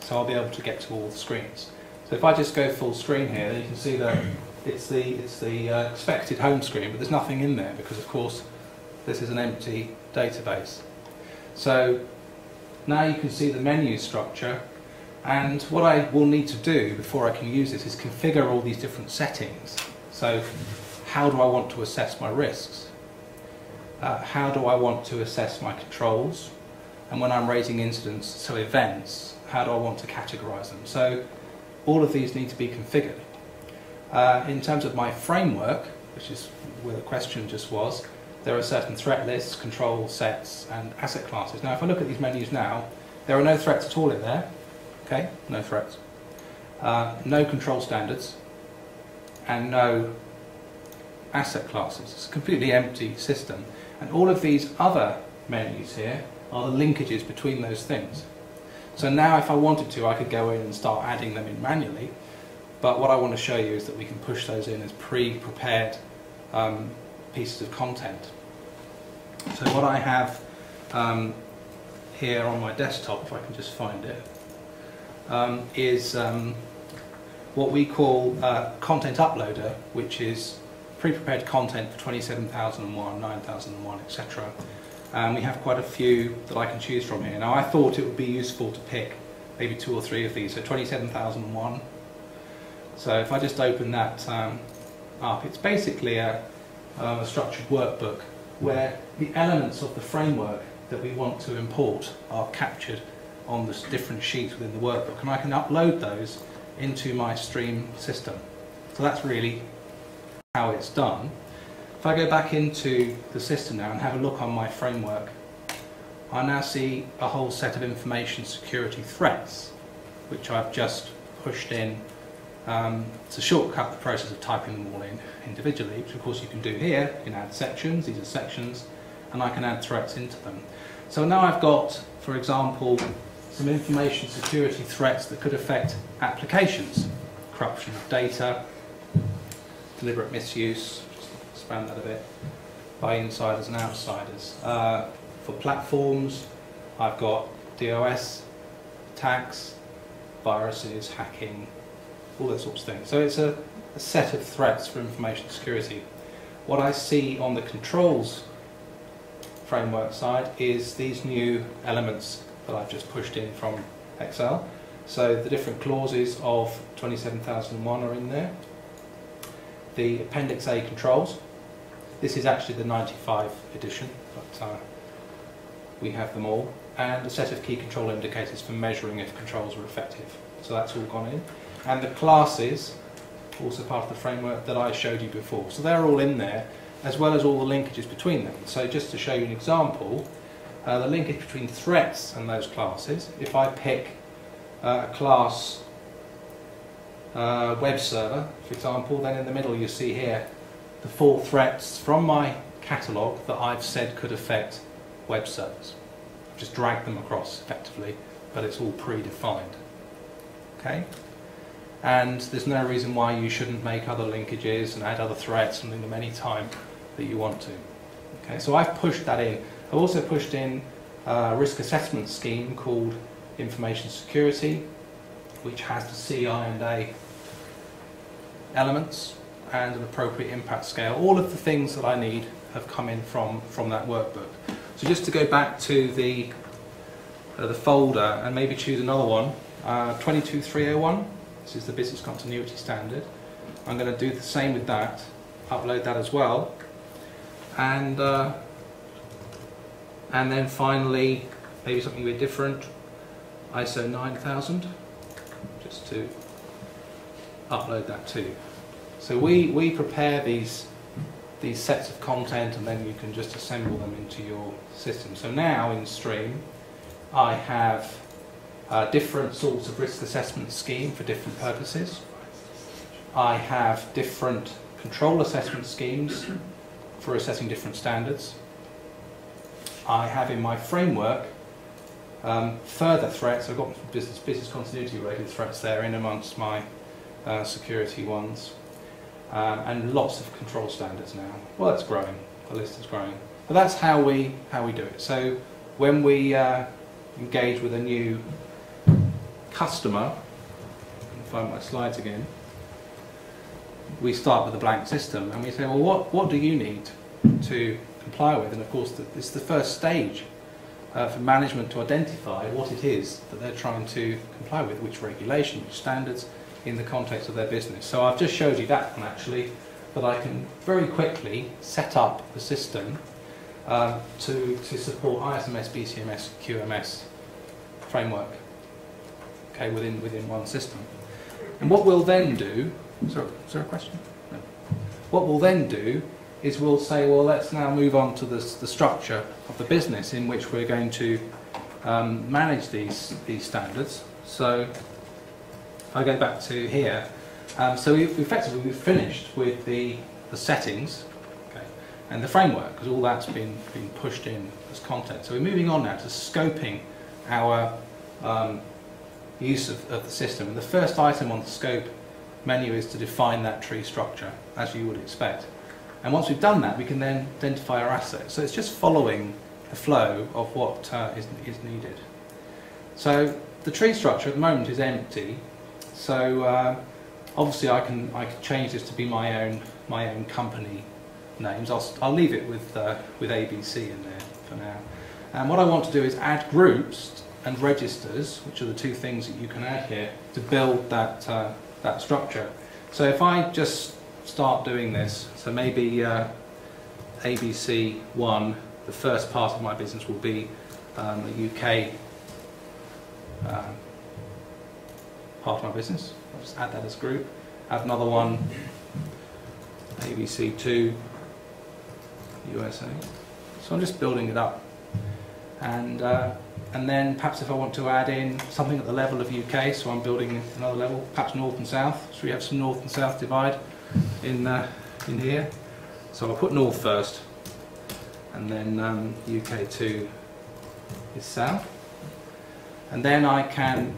so I'll be able to get to all the screens. So if I just go full screen here, then you can see that it's the expected home screen, but there's nothing in there because, of course, this is an empty database. So now you can see the menu structure, and what I will need to do before I can use this is configure all these different settings. So how do I want to assess my risks? How do I want to assess my controls? And when I'm raising incidents, so events, how do I want to categorize them? So all of these need to be configured. In terms of my framework, which is where the question just was, there are certain threat lists, control sets, and asset classes. Now, if I look at these menus now, there are no threats at all in there. Okay, no threats. No control standards, and no asset classes. It's a completely empty system. And all of these other menus here are the linkages between those things. So now if I wanted to, I could go in and start adding them in manually, but what I want to show you is that we can push those in as pre-prepared pieces of content. So what I have here on my desktop, if I can just find it, is what we call content uploader, which is pre-prepared content for 27001, 9001, etc. And we have quite a few that I can choose from here. Now I thought it would be useful to pick maybe 2 or 3 of these, so 27001. So if I just open that up, it's basically a structured workbook where the elements of the framework that we want to import are captured on the different sheets within the workbook, and I can upload those into my Stream system. So that's really how it's done. If I go back into the system now and have a look on my framework, I now see a whole set of information security threats, which I've just pushed in to shortcut the process of typing them all in individually, which of course you can do here. You can add sections, these are sections, and I can add threats into them. So now I've got, for example, some information security threats that could affect applications, corruption of data, deliberate misuse, expand that a bit, by insiders and outsiders. For platforms, I've got DOS, attacks, viruses, hacking, all those sorts of things. So it's a set of threats for information security. What I see on the controls framework side is these new elements that I've just pushed in from Excel. So the different clauses of 27001 are in there. The Appendix A controls. This is actually the 95 edition, but we have them all. And a set of key control indicators for measuring if controls are effective. So that's all gone in. And the classes, also part of the framework that I showed you before. So they're all in there, as well as all the linkages between them. So just to show you an example, the linkage between threats and those classes. If I pick a class web server, for example, then in the middle you see here the 4 threats from my catalogue that I've said could affect web servers. I've just dragged them across effectively, but it's all predefined. Okay? And there's no reason why you shouldn't make other linkages and add other threats and do them any time that you want to. Okay? So I've pushed that in. I've also pushed in a risk assessment scheme called Information Security, which has the CI&A elements and an appropriate impact scale. All of the things that I need have come in from that workbook. So just to go back to the folder and maybe choose another one, 22301, this is the Business Continuity Standard. I'm going to do the same with that, upload that as well, and then finally, maybe something a bit different, ISO 9000, just to upload that too. So we prepare these sets of content, and then you can just assemble them into your system. So now in Stream, I have different sorts of risk assessment scheme for different purposes. I have different control assessment schemes for assessing different standards. I have in my framework further threats. I've got business continuity related threats there in amongst my security ones, and lots of control standards now. Well, that's growing. The list is growing. But that's how we do it. So when we engage with a new customer, I can find my slides again. We start with a blank system and we say, well, what do you need to comply with? And of course, it's the first stage for management to identify what it is that they're trying to comply with, which regulation, which standards in the context of their business. So I've just showed you that one actually, that I can very quickly set up the system to support ISMS, BCMS, QMS framework, okay, within one system. And what we'll then do, sorry, is there a question? No. What we'll then do is we'll say, well, let's now move on to the structure of the business in which we're going to manage these standards. So if I go back to here, so we've finished with the settings, okay, and the framework, because all that's been pushed in as content. So we're moving on now to scoping our use of the system. And the first item on the scope menu is to define that tree structure, as you would expect. And once we've done that, we can then identify our assets. So it's just following the flow of what is needed. So the tree structure at the moment is empty. So obviously, I can change this to be my own company names. I'll leave it with ABC in there for now. And what I want to do is add groups and registers, which are the two things that you can add here to build that that structure. So if I just start doing this, so maybe ABC1, the first part of my business will be the UK part of my business. I'll just add that as a group. Add another one, ABC2, USA. So I'm just building it up. And then perhaps if I want to add in something at the level of UK, so I'm building another level, perhaps north and south, so we have some north and south divide in here. So I'll put north first, and then UK2 is south. And then I can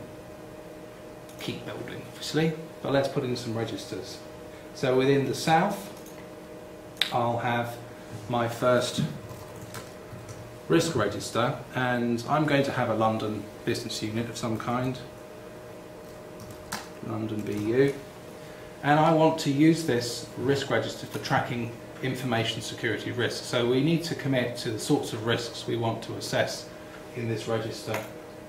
keep building, obviously, but let's put in some registers. So within the south, I'll have my first risk register, and I'm going to have a London business unit of some kind, London BU, and I want to use this risk register for tracking information security risks. So we need to commit to the sorts of risks we want to assess in this register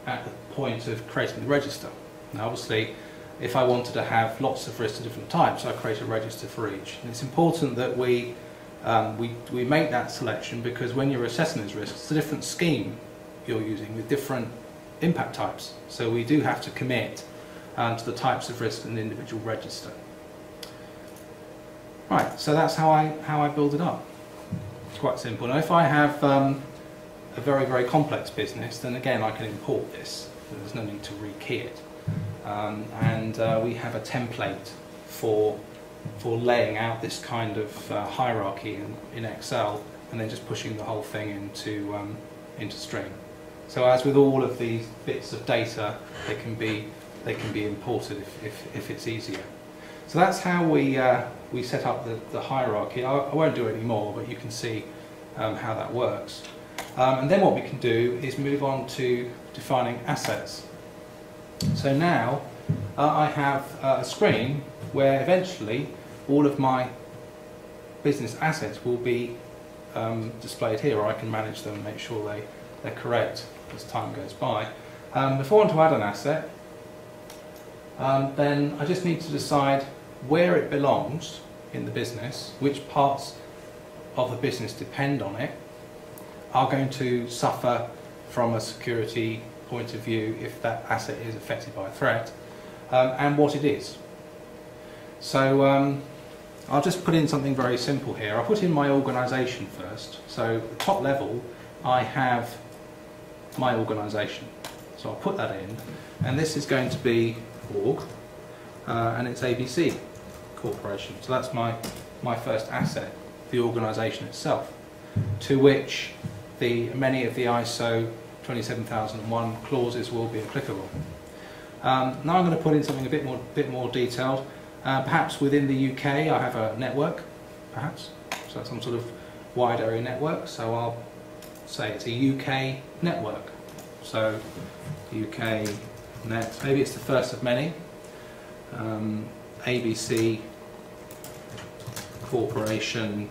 at the point of creating the register. Now obviously, if I wanted to have lots of risks of different types, I create a register for each. And it's important that we make that selection, because when you're assessing those risks, it's a different scheme you're using with different impact types. So we do have to commit to the types of risk in the individual register. Right, so that's how I build it up. It's quite simple. Now if I have a very, very complex business, then again I can import this. There's no need to rekey it. We have a template for laying out this kind of hierarchy in Excel, and then just pushing the whole thing into Stream. So as with all of these bits of data, they can be imported if it's easier. So that's how we set up the hierarchy. I won't do it anymore, but you can see how that works. And then what we can do is move on to defining assets. So now I have a screen where eventually all of my business assets will be displayed here, or I can manage them and make sure they're correct as time goes by. If I want to add an asset, then I just need to decide where it belongs in the business, which parts of the business depend on it, are going to suffer from a security point of view if that asset is affected by a threat, and what it is. So I'll just put in something very simple here. I'll put in my organisation first. So at the top level, I have my organisation. So I'll put that in, and this is going to be org, and it's ABC Corporation. So that's my first asset, the organisation itself, to which many of the ISO 27001 clauses will be applicable. Now I'm going to put in something a bit more detailed. Perhaps within the UK I have a network, perhaps, so that's some sort of wide area network, so I'll say it's a UK network, so UK net, maybe it's the first of many, ABC Corporation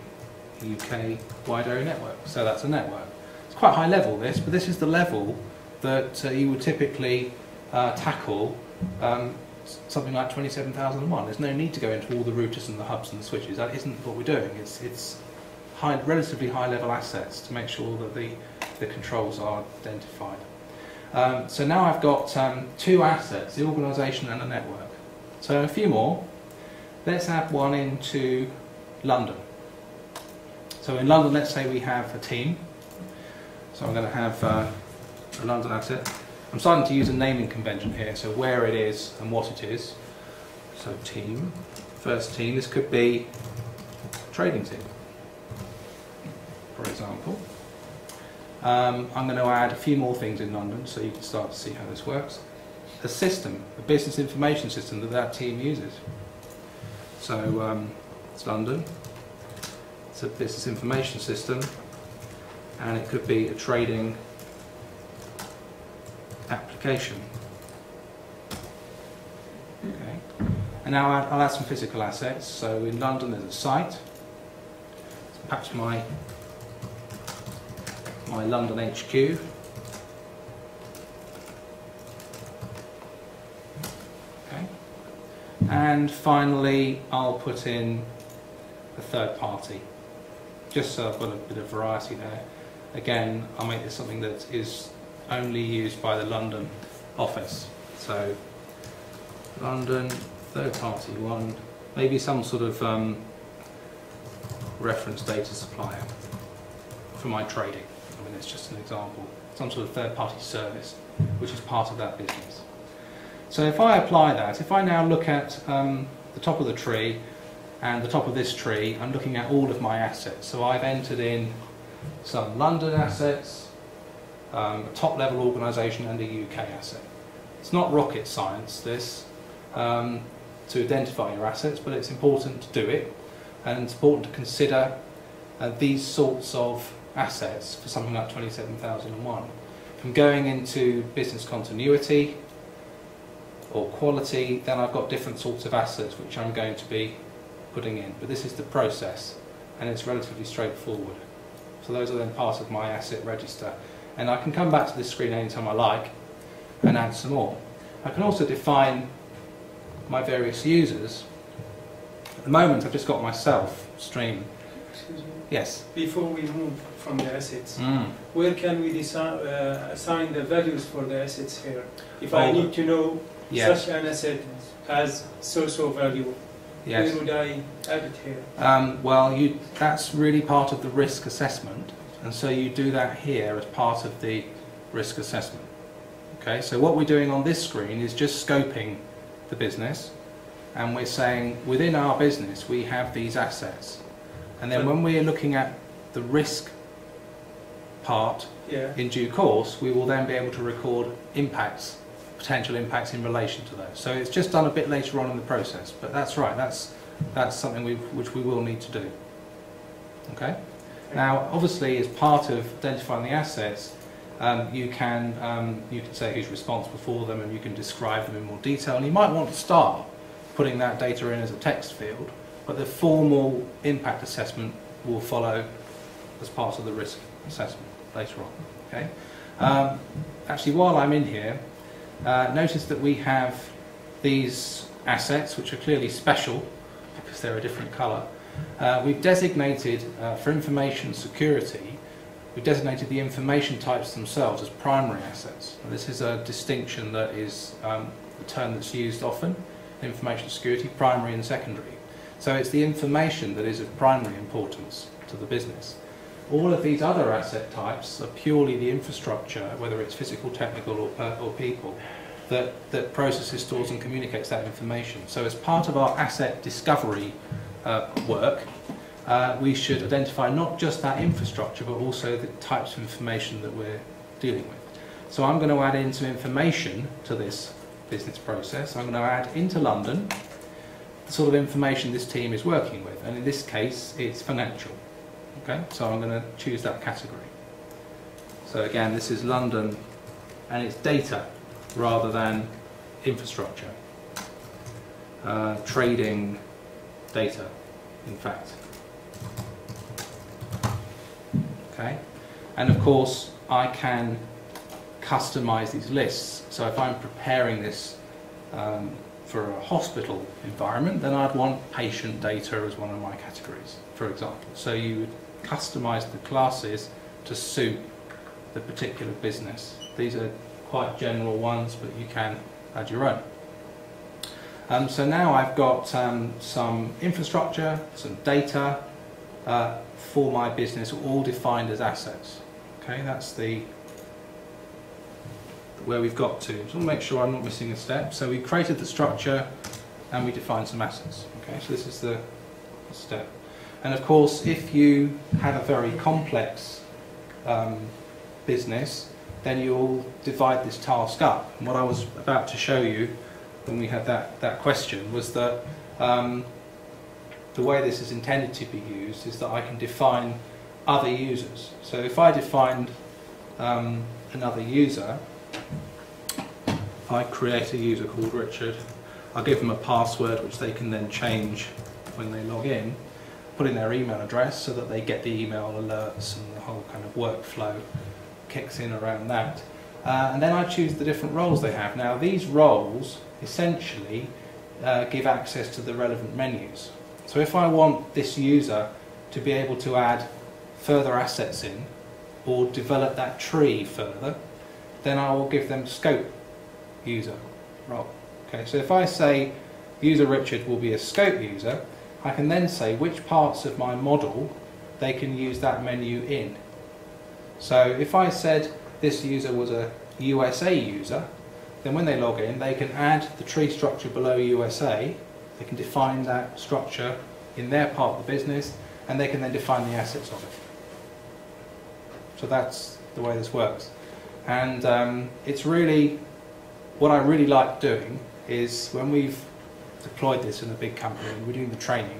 UK wide area network, so that's a network. It's quite high level this, but this is the level that you would typically tackle something like 27001. There's no need to go into all the routers and the hubs and the switches. That isn't what we're doing. It's high, relatively high-level assets to make sure that the controls are identified. So now I've got two assets, the organisation and the network. So a few more. Let's add one into London. So in London, let's say we have a team. So I'm going to have a London asset. I'm starting to use a naming convention here, so where it is and what it is. So team, first team, this could be trading team, for example. I'm going to add a few more things in London so you can start to see how this works. A system, a business information system that that team uses. So it's London, it's a business information system, and it could be a trading application. Okay. And now I'll add some physical assets. So in London there's a site. So perhaps my London HQ. Okay. And finally I'll put in a third party, just so I've got a bit of variety there. Again, I'll make this something that is only used by the London office. So London, third party one, maybe some sort of reference data supplier for my trading. I mean, it's just an example. Some sort of third party service, which is part of that business. So if I apply that, if I now look at the top of the tree and the top of this tree, I'm looking at all of my assets. So I've entered in some London assets, a top-level organisation and a UK asset. It's not rocket science, this, to identify your assets, but it's important to do it, and it's important to consider these sorts of assets for something like 27001. From going into business continuity or quality, then I've got different sorts of assets which I'm going to be putting in. But this is the process, and it's relatively straightforward. So those are then part of my asset register. And I can come back to this screen anytime I like and add some more. I can also define my various users. At the moment I've just got myself, Stream. Excuse me. Yes? Before we move from the assets, where can we assign the values for the assets here? If I need to know such an asset has so-so value, where would I add it here? Well, that's really part of the risk assessment. And so you do that here as part of the risk assessment. Okay, so what we're doing on this screen is just scoping the business, and we're saying within our business we have these assets. And then when we're looking at the risk part in due course, we will then be able to record impacts, potential impacts in relation to those. So it's just done a bit later on in the process, but that's right, that's something which we will need to do. Okay? Now, obviously, as part of identifying the assets, you can say who's responsible for them, and you can describe them in more detail. And you might want to start putting that data in as a text field, but the formal impact assessment will follow as part of the risk assessment later on. Okay. Actually, while I'm in here, notice that we have these assets, which are clearly special because they're a different colour. We've designated, for information security, we've designated the information types themselves as primary assets. Now, this is a distinction that is a term that's used often in information security, primary and secondary. So it's the information that is of primary importance to the business. All of these other asset types are purely the infrastructure, whether it's physical, technical or people, that processes, stores and communicates that information. So as part of our asset discovery work, we should identify not just that infrastructure but also the types of information that we're dealing with. So I'm going to add in some information to this business process. I'm going to add into London the sort of information this team is working with, and in this case it's financial. Okay, so I'm going to choose that category. So again, this is London, and it's data rather than infrastructure, trading data, in fact. Okay, and of course I can customize these lists. So if I'm preparing this for a hospital environment, then I'd want patient data as one of my categories, for example. So you would customize the classes to suit the particular business. These are quite general ones, but you can add your own. So now I've got some infrastructure, some data for my business, all defined as assets. Okay, that's the where we've got to. So I'll make sure I'm not missing a step. So we created the structure and we defined some assets. Okay, so this is the step. And of course, if you have a very complex business, then you'll divide this task up. And what I was about to show you when we had that question was that the way this is intended to be used is that I can define other users. So if I defined another user, I create a user called Richard. I'll give them a password which they can then change when they log in, put in their email address so that they get the email alerts and the whole kind of workflow kicks in around that. And then I choose the different roles they have. Now these roles essentially give access to the relevant menus. So if I want this user to be able to add further assets in or develop that tree further, then I will give them scope user role. Okay, so if I say user Richard will be a scope user, I can then say which parts of my model they can use that menu in. So if I said this user was a USA user, then when they log in, they can add the tree structure below USA, they can define that structure in their part of the business, and they can then define the assets of it. So that's the way this works. And it's really, what I really like doing is when we've deployed this in a big company and we're doing the training,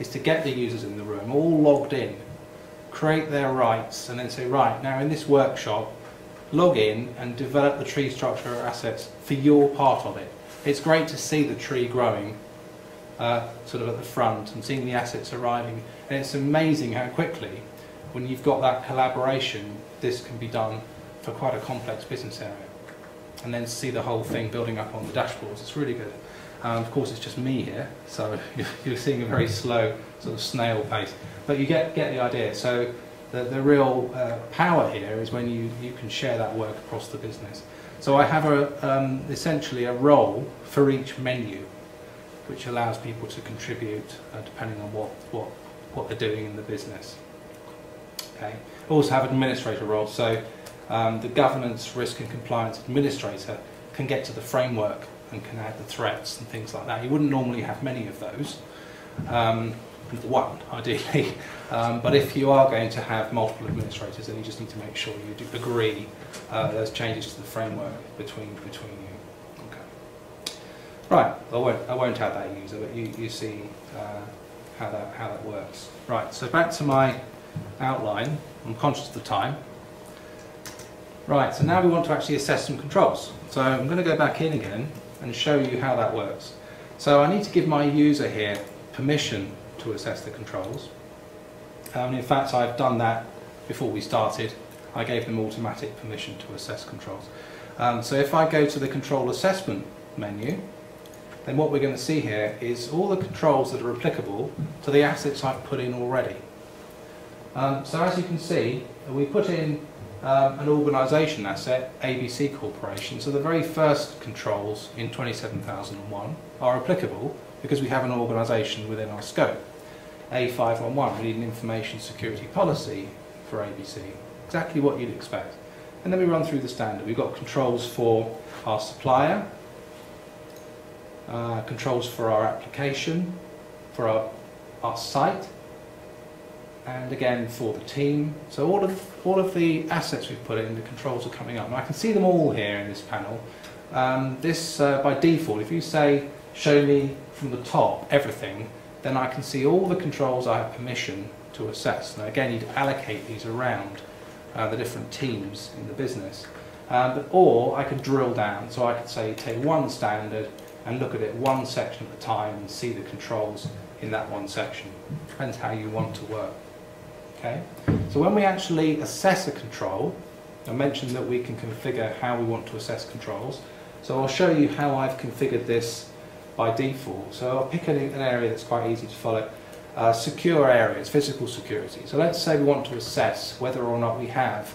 is to get the users in the room, all logged in, create their rights, and then say, right, now in this workshop, log in and develop the tree structure or assets for your part of it. It's great to see the tree growing sort of at the front and seeing the assets arriving. And it's amazing how quickly, when you've got that collaboration, this can be done for quite a complex business area. And then see the whole thing building up on the dashboards. It's really good. Of course, it's just me here, so you're seeing a very slow sort of snail pace. But you get the idea. So the real power here is when you can share that work across the business. So I have a, essentially a role for each menu, which allows people to contribute depending on what they're doing in the business. Okay. I also have administrator roles. So the governance, risk and compliance administrator can get to the framework and can add the threats and things like that. You wouldn't normally have many of those, one ideally, but if you are going to have multiple administrators, then you just need to make sure you do agree those changes to the framework between you. Okay. Right, I won't add that user, but you see how that works. Right, so back to my outline. I'm conscious of the time. Right, so now we want to actually assess some controls. So I'm going to go back in again and show you how that works. So I need to give my user here permission to assess the controls. In fact, I've done that before we started. I gave them automatic permission to assess controls. So if I go to the control assessment menu, then what we're going to see here is all the controls that are applicable to the assets I've put in already. So as you can see, we put in an organisation asset, ABC Corporation. So the very first controls in 27001 are applicable because we have an organisation within our scope. A511, we need an information security policy for ABC, exactly what you'd expect. And then we run through the standard. We've got controls for our supplier, controls for our application, for our site, and again for the team. So all of the assets we've put in, the controls are coming up. And I can see them all here in this panel. This by default, if you say show me from the top everything, then I can see all the controls I have permission to assess. Now again, you'd allocate these around the different teams in the business. Or I could drill down, so I could say take one standard and look at it one section at a time and see the controls in that one section. Depends how you want to work. Okay. So when we actually assess a control, I mentioned that we can configure how we want to assess controls. So I'll show you how I've configured this by default. So I'll pick an area that's quite easy to follow. Secure areas, physical security. So let's say we want to assess whether or not we have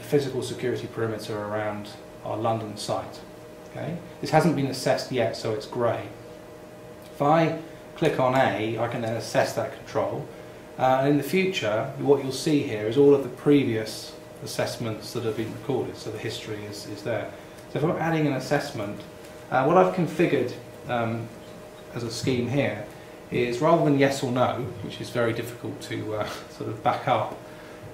physical security perimeter around our London site. Okay? This hasn't been assessed yet, so it's grey. If I click on A, I can then assess that control. And in the future, what you'll see here is all of the previous assessments that have been recorded, so the history is there. So if I'm adding an assessment, what I've configured as a scheme here is, rather than yes or no, which is very difficult to sort of back up,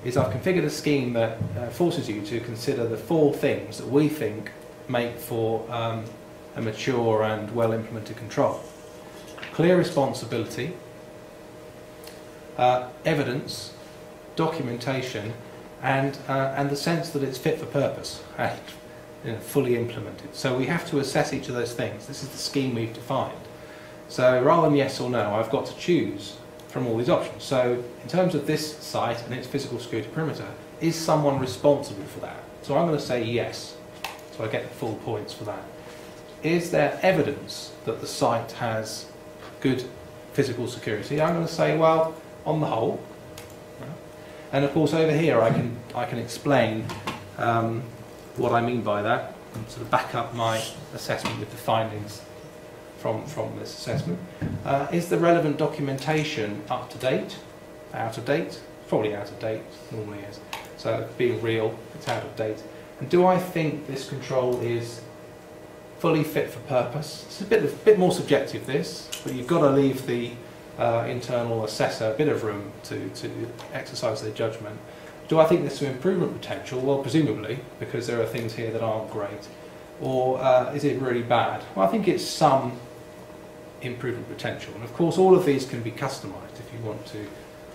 is I've configured a scheme that forces you to consider the four things that we think make for a mature and well implemented control. Clear responsibility, evidence, documentation, and the sense that it's fit for purpose and, you know, fully implemented. So we have to assess each of those things. This is the scheme we've defined. So rather than yes or no, I've got to choose from all these options. So in terms of this site and its physical security perimeter, is someone responsible for that? So I'm going to say yes, so I get the full points for that. Is there evidence that the site has good physical security? I'm going to say, well, on the whole. And of course over here I can explain what I mean by that and sort of back up my assessment with the findings from this assessment. Is the relevant documentation up to date? Out of date? Probably out of date, normally is. So being real, it's out of date. And do I think this control is fully fit for purpose? It's a bit more subjective, this, but you've got to leave the internal assessor a bit of room to exercise their judgment. Do I think there's some improvement potential? Well, presumably, because there are things here that aren't great. Or is it really bad? Well, I think it's some improvement potential. And of course, all of these can be customised if you want to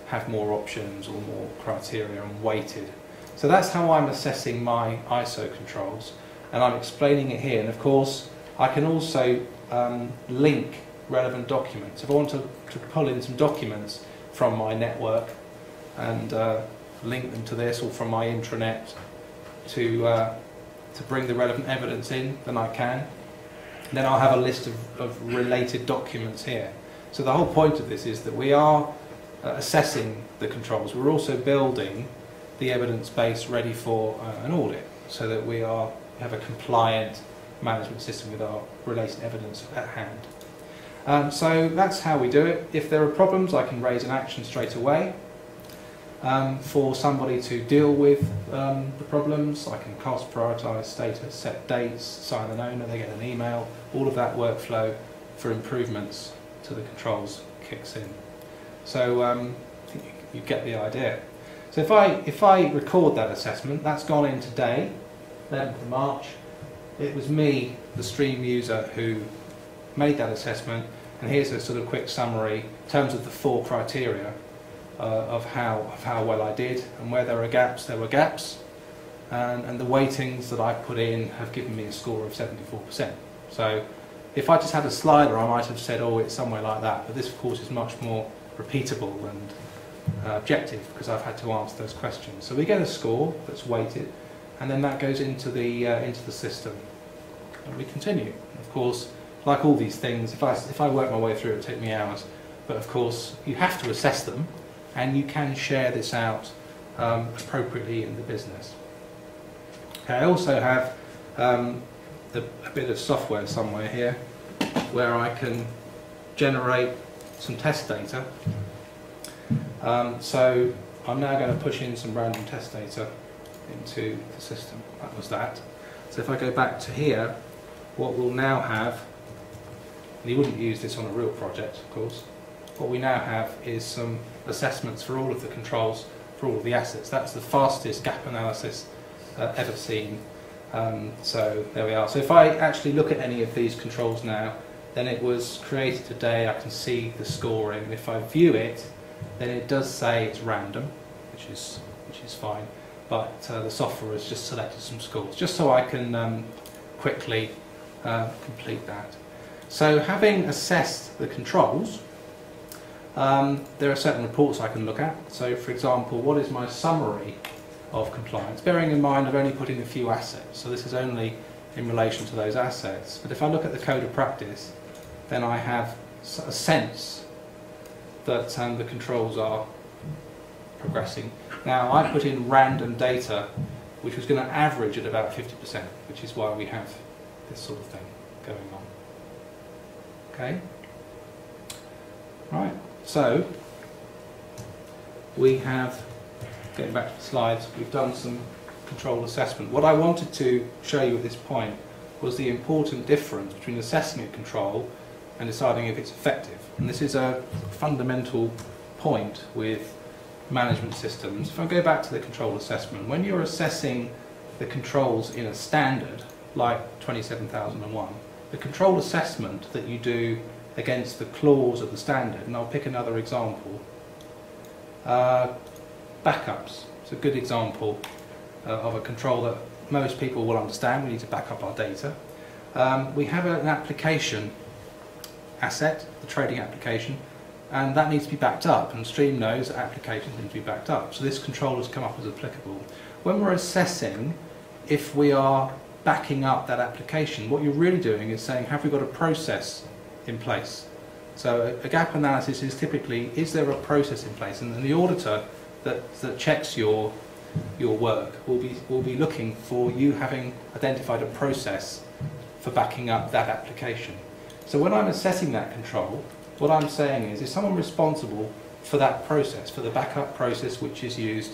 have more options or more criteria and weighted. So that's how I'm assessing my ISO controls, and I'm explaining it here. And of course, I can also link relevant documents. If I want to pull in some documents from my network and link them to this, or from my intranet to bring the relevant evidence in, then I can. And then I'll have a list of related documents here. So the whole point of this is that we are assessing the controls. We're also building the evidence base ready for an audit, so that we have a compliant management system with our related evidence at hand. So that's how we do it. If there are problems, I can raise an action straight away for somebody to deal with the problems. I can cost, prioritise, status, set dates, sign an owner, they get an email. All of that workflow for improvements to the controls kicks in. So I think you get the idea. So if I record that assessment, that's gone in today, 11th of March. It was me, the Stream user, who made that assessment. And here's a sort of quick summary in terms of the four criteria of how well I did, and where there are gaps, there were gaps, and the weightings that I put in have given me a score of 74%. So if I just had a slider, I might have said, oh, it's somewhere like that, but this of course is much more repeatable and objective, because I've had to answer those questions. So we get a score that's weighted, and then that goes into the system, and we continue. Of course, like all these things, if I work my way through, it would take me hours. But of course, you have to assess them, and you can share this out appropriately in the business. Okay, I also have a bit of software somewhere here where I can generate some test data. So I'm now going to push in some random test data into the system. That was that. So if I go back to here, what we'll now have, and you wouldn't use this on a real project, of course, what we now have is some assessments for all of the controls, for all of the assets. That's the fastest gap analysis ever seen. So there we are. So if I actually look at any of these controls now, then it was created today, I can see the scoring. And if I view it, then it does say it's random, which is fine, but the software has just selected some scores, just so I can quickly complete that. So having assessed the controls, there are certain reports I can look at. So for example, what is my summary of compliance? Bearing in mind I've only put in a few assets, so this is only in relation to those assets. But if I look at the code of practice, then I have a sense that the controls are progressing. Now I put in random data, which was going to average at about 50%, which is why we have this sort of thing going on. Okay? Right, so we have, getting back to the slides, we've done some control assessment. What I wanted to show you at this point was the important difference between assessing a control and deciding if it's effective. And this is a fundamental point with management systems. If I go back to the control assessment, when you're assessing the controls in a standard like 27001, the control assessment that you do against the clause of the standard, and I'll pick another example, backups. It's a good example of a control that most people will understand. We need to back up our data. We have an application asset, the trading application, and that needs to be backed up, and Stream knows that applications need to be backed up, so this control has come up as applicable. When we're assessing if we are backing up that application, what you're really doing is saying, have we got a process in place? So a gap analysis is typically, is there a process in place? And then the auditor that checks your work will be looking for you having identified a process for backing up that application. So when I'm assessing that control, what I'm saying is someone responsible for that process, for the backup process which is used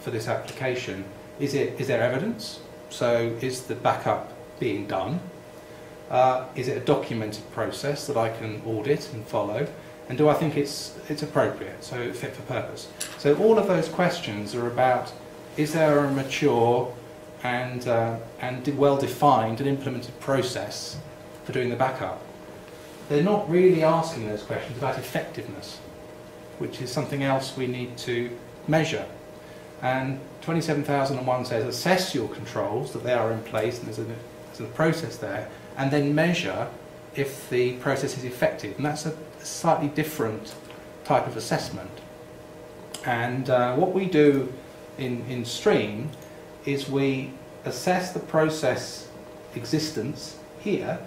for this application? Is there evidence? So is the backup being done? Is it a documented process that I can audit and follow? And do I think it's appropriate, so fit for purpose? So all of those questions are about, is there a mature and well-defined and implemented process for doing the backup? They're not really asking those questions about effectiveness, which is something else we need to measure. And 27001 says assess your controls, that they are in place and there's a process there, and then measure if the process is effective. And that's a slightly different type of assessment. And what we do in Stream is we assess the process existence here,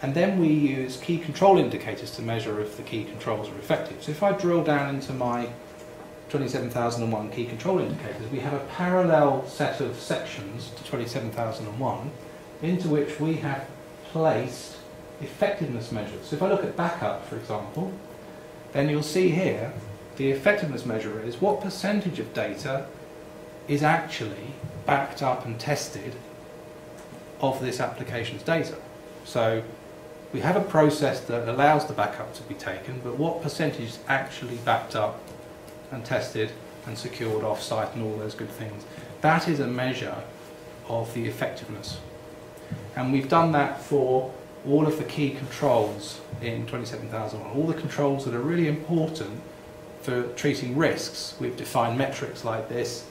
and then we use key control indicators to measure if the key controls are effective. So if I drill down into my 27001 key control indicators, we have a parallel set of sections to 27001 into which we have placed effectiveness measures. So if I look at backup, for example, then you'll see here the effectiveness measure is what percentage of data is actually backed up and tested of this application's data. So we have a process that allows the backup to be taken, but what percentage is actually backed up and tested and secured off-site and all those good things? That is a measure of the effectiveness. And we've done that for all of the key controls in 27001. All the controls that are really important for treating risks, we've defined metrics like this,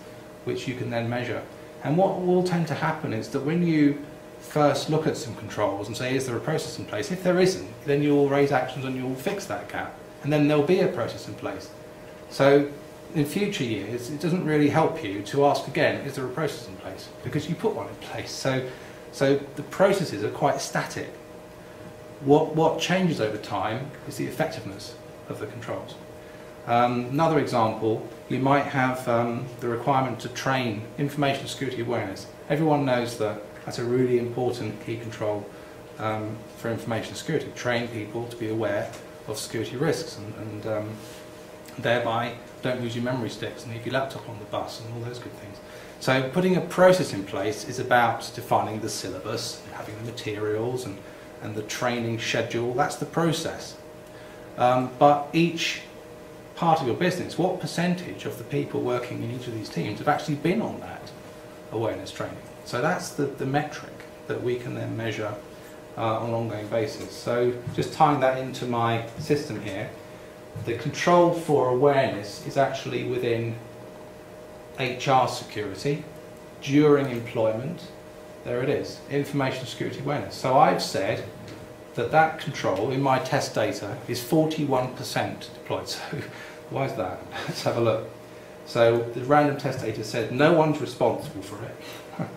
which you can then measure. And what will tend to happen is that when you first look at some controls and say, is there a process in place? If there isn't, then you'll raise actions and you'll fix that gap, and then there'll be a process in place. So in future years, it doesn't really help you to ask again, is there a process in place? Because you put one in place. So the processes are quite static. What changes over time is the effectiveness of the controls. Another example, you might have the requirement to train information security awareness. Everyone knows that that's a really important key control for information security. Train people to be aware of security risks and thereby don't lose your memory sticks and leave your laptop on the bus and all those good things. So putting a process in place is about defining the syllabus, having the materials and the training schedule. That's the process. But each part of your business, what percentage of the people working in each of these teams have actually been on that awareness training? So that's the metric that we can then measure on an ongoing basis. So just tying that into my system here, the control for awareness is actually within HR security, during employment, there it is, information security awareness. So I've said that control in my test data is 41% deployed. So why is that? Let's have a look. So the random test data said no one's responsible for it.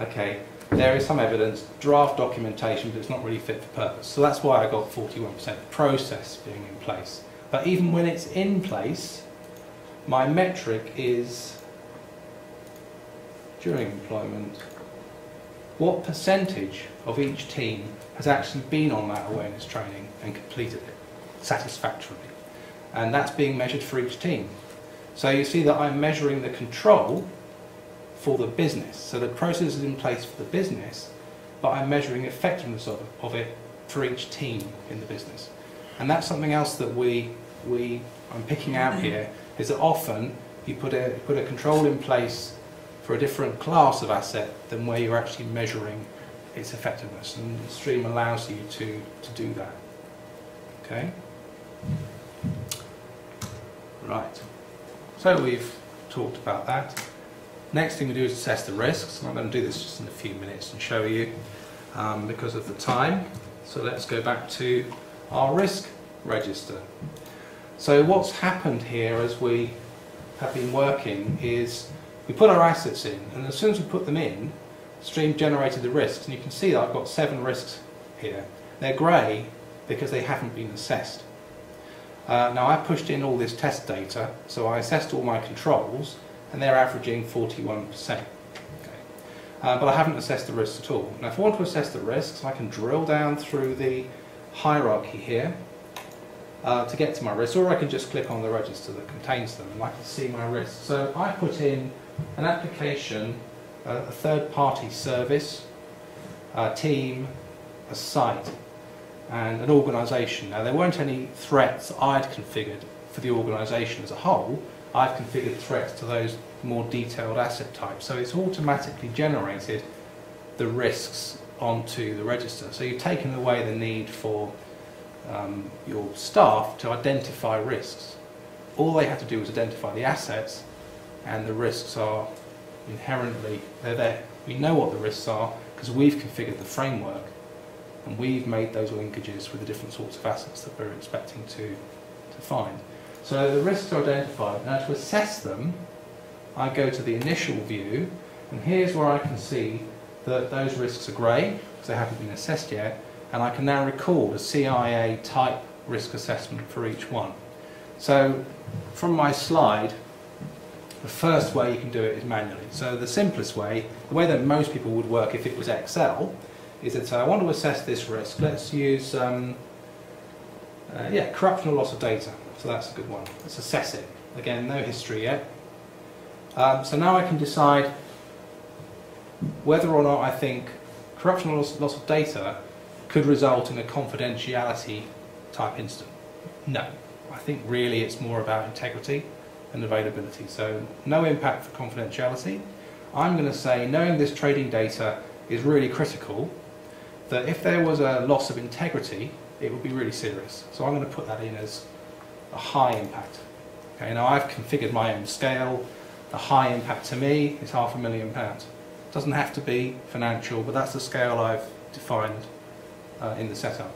Okay, there is some evidence, draft documentation, but it's not really fit for purpose. So that's why I got 41% process being in place. But even when it's in place, my metric is during employment, what percentage of each team has actually been on that awareness training and completed it satisfactorily. And that's being measured for each team. So you see that I'm measuring the control for the business. So the process is in place for the business, but I'm measuring effectiveness of it for each team in the business. And that's something else that I'm picking out here, is that often you put a control in place for a different class of asset than where you're actually measuring its effectiveness. And Stream allows you to do that. Okay? Right. So we've talked about that. Next thing we do is assess the risks. I'm going to do this just in a few minutes and show you because of the time. So let's go back to our risk register. So what's happened here as we have been working is we put our assets in, and as soon as we put them in, Stream generated the risks. And you can see that I've got 7 risks here. They're grey because they haven't been assessed. Now I pushed in all this test data, so I assessed all my controls, and they're averaging 41%. Okay. But I haven't assessed the risks at all. Now if I want to assess the risks, I can drill down through the hierarchy here to get to my risks, or I can just click on the register that contains them and I can see my risks. So I put in an application, a third-party service, a team, a site, and an organisation. Now there weren't any threats I'd configured for the organisation as a whole. I've configured threats to those more detailed asset types. So it's automatically generated the risks onto the register. So you've taken away the need for your staff to identify risks. All they have to do is identify the assets, and the risks are inherently, they're there. We know what the risks are because we've configured the framework and we've made those linkages with the different sorts of assets that we're expecting to find. So the risks are identified. Now to assess them, I go to the initial view, and here's where I can see that those risks are grey because they haven't been assessed yet, and I can now record a CIA type risk assessment for each one. So from my slide, the first way you can do it is manually. So the simplest way, the way that most people would work if it was Excel, is that I want to assess this risk. Let's use corruption or loss of data. So that's a good one. Let's assess it. Again, no history yet. So now I can decide whether or not I think corruption or loss of data could result in a confidentiality type incident. No. I think really it's more about integrity and availability. So no impact for confidentiality. I'm going to say, knowing this trading data is really critical, that if there was a loss of integrity, it would be really serious. So I'm going to put that in as a high impact. Okay, now I've configured my own scale. The high impact to me is £500,000. It doesn't have to be financial, but that's the scale I've defined in the setup.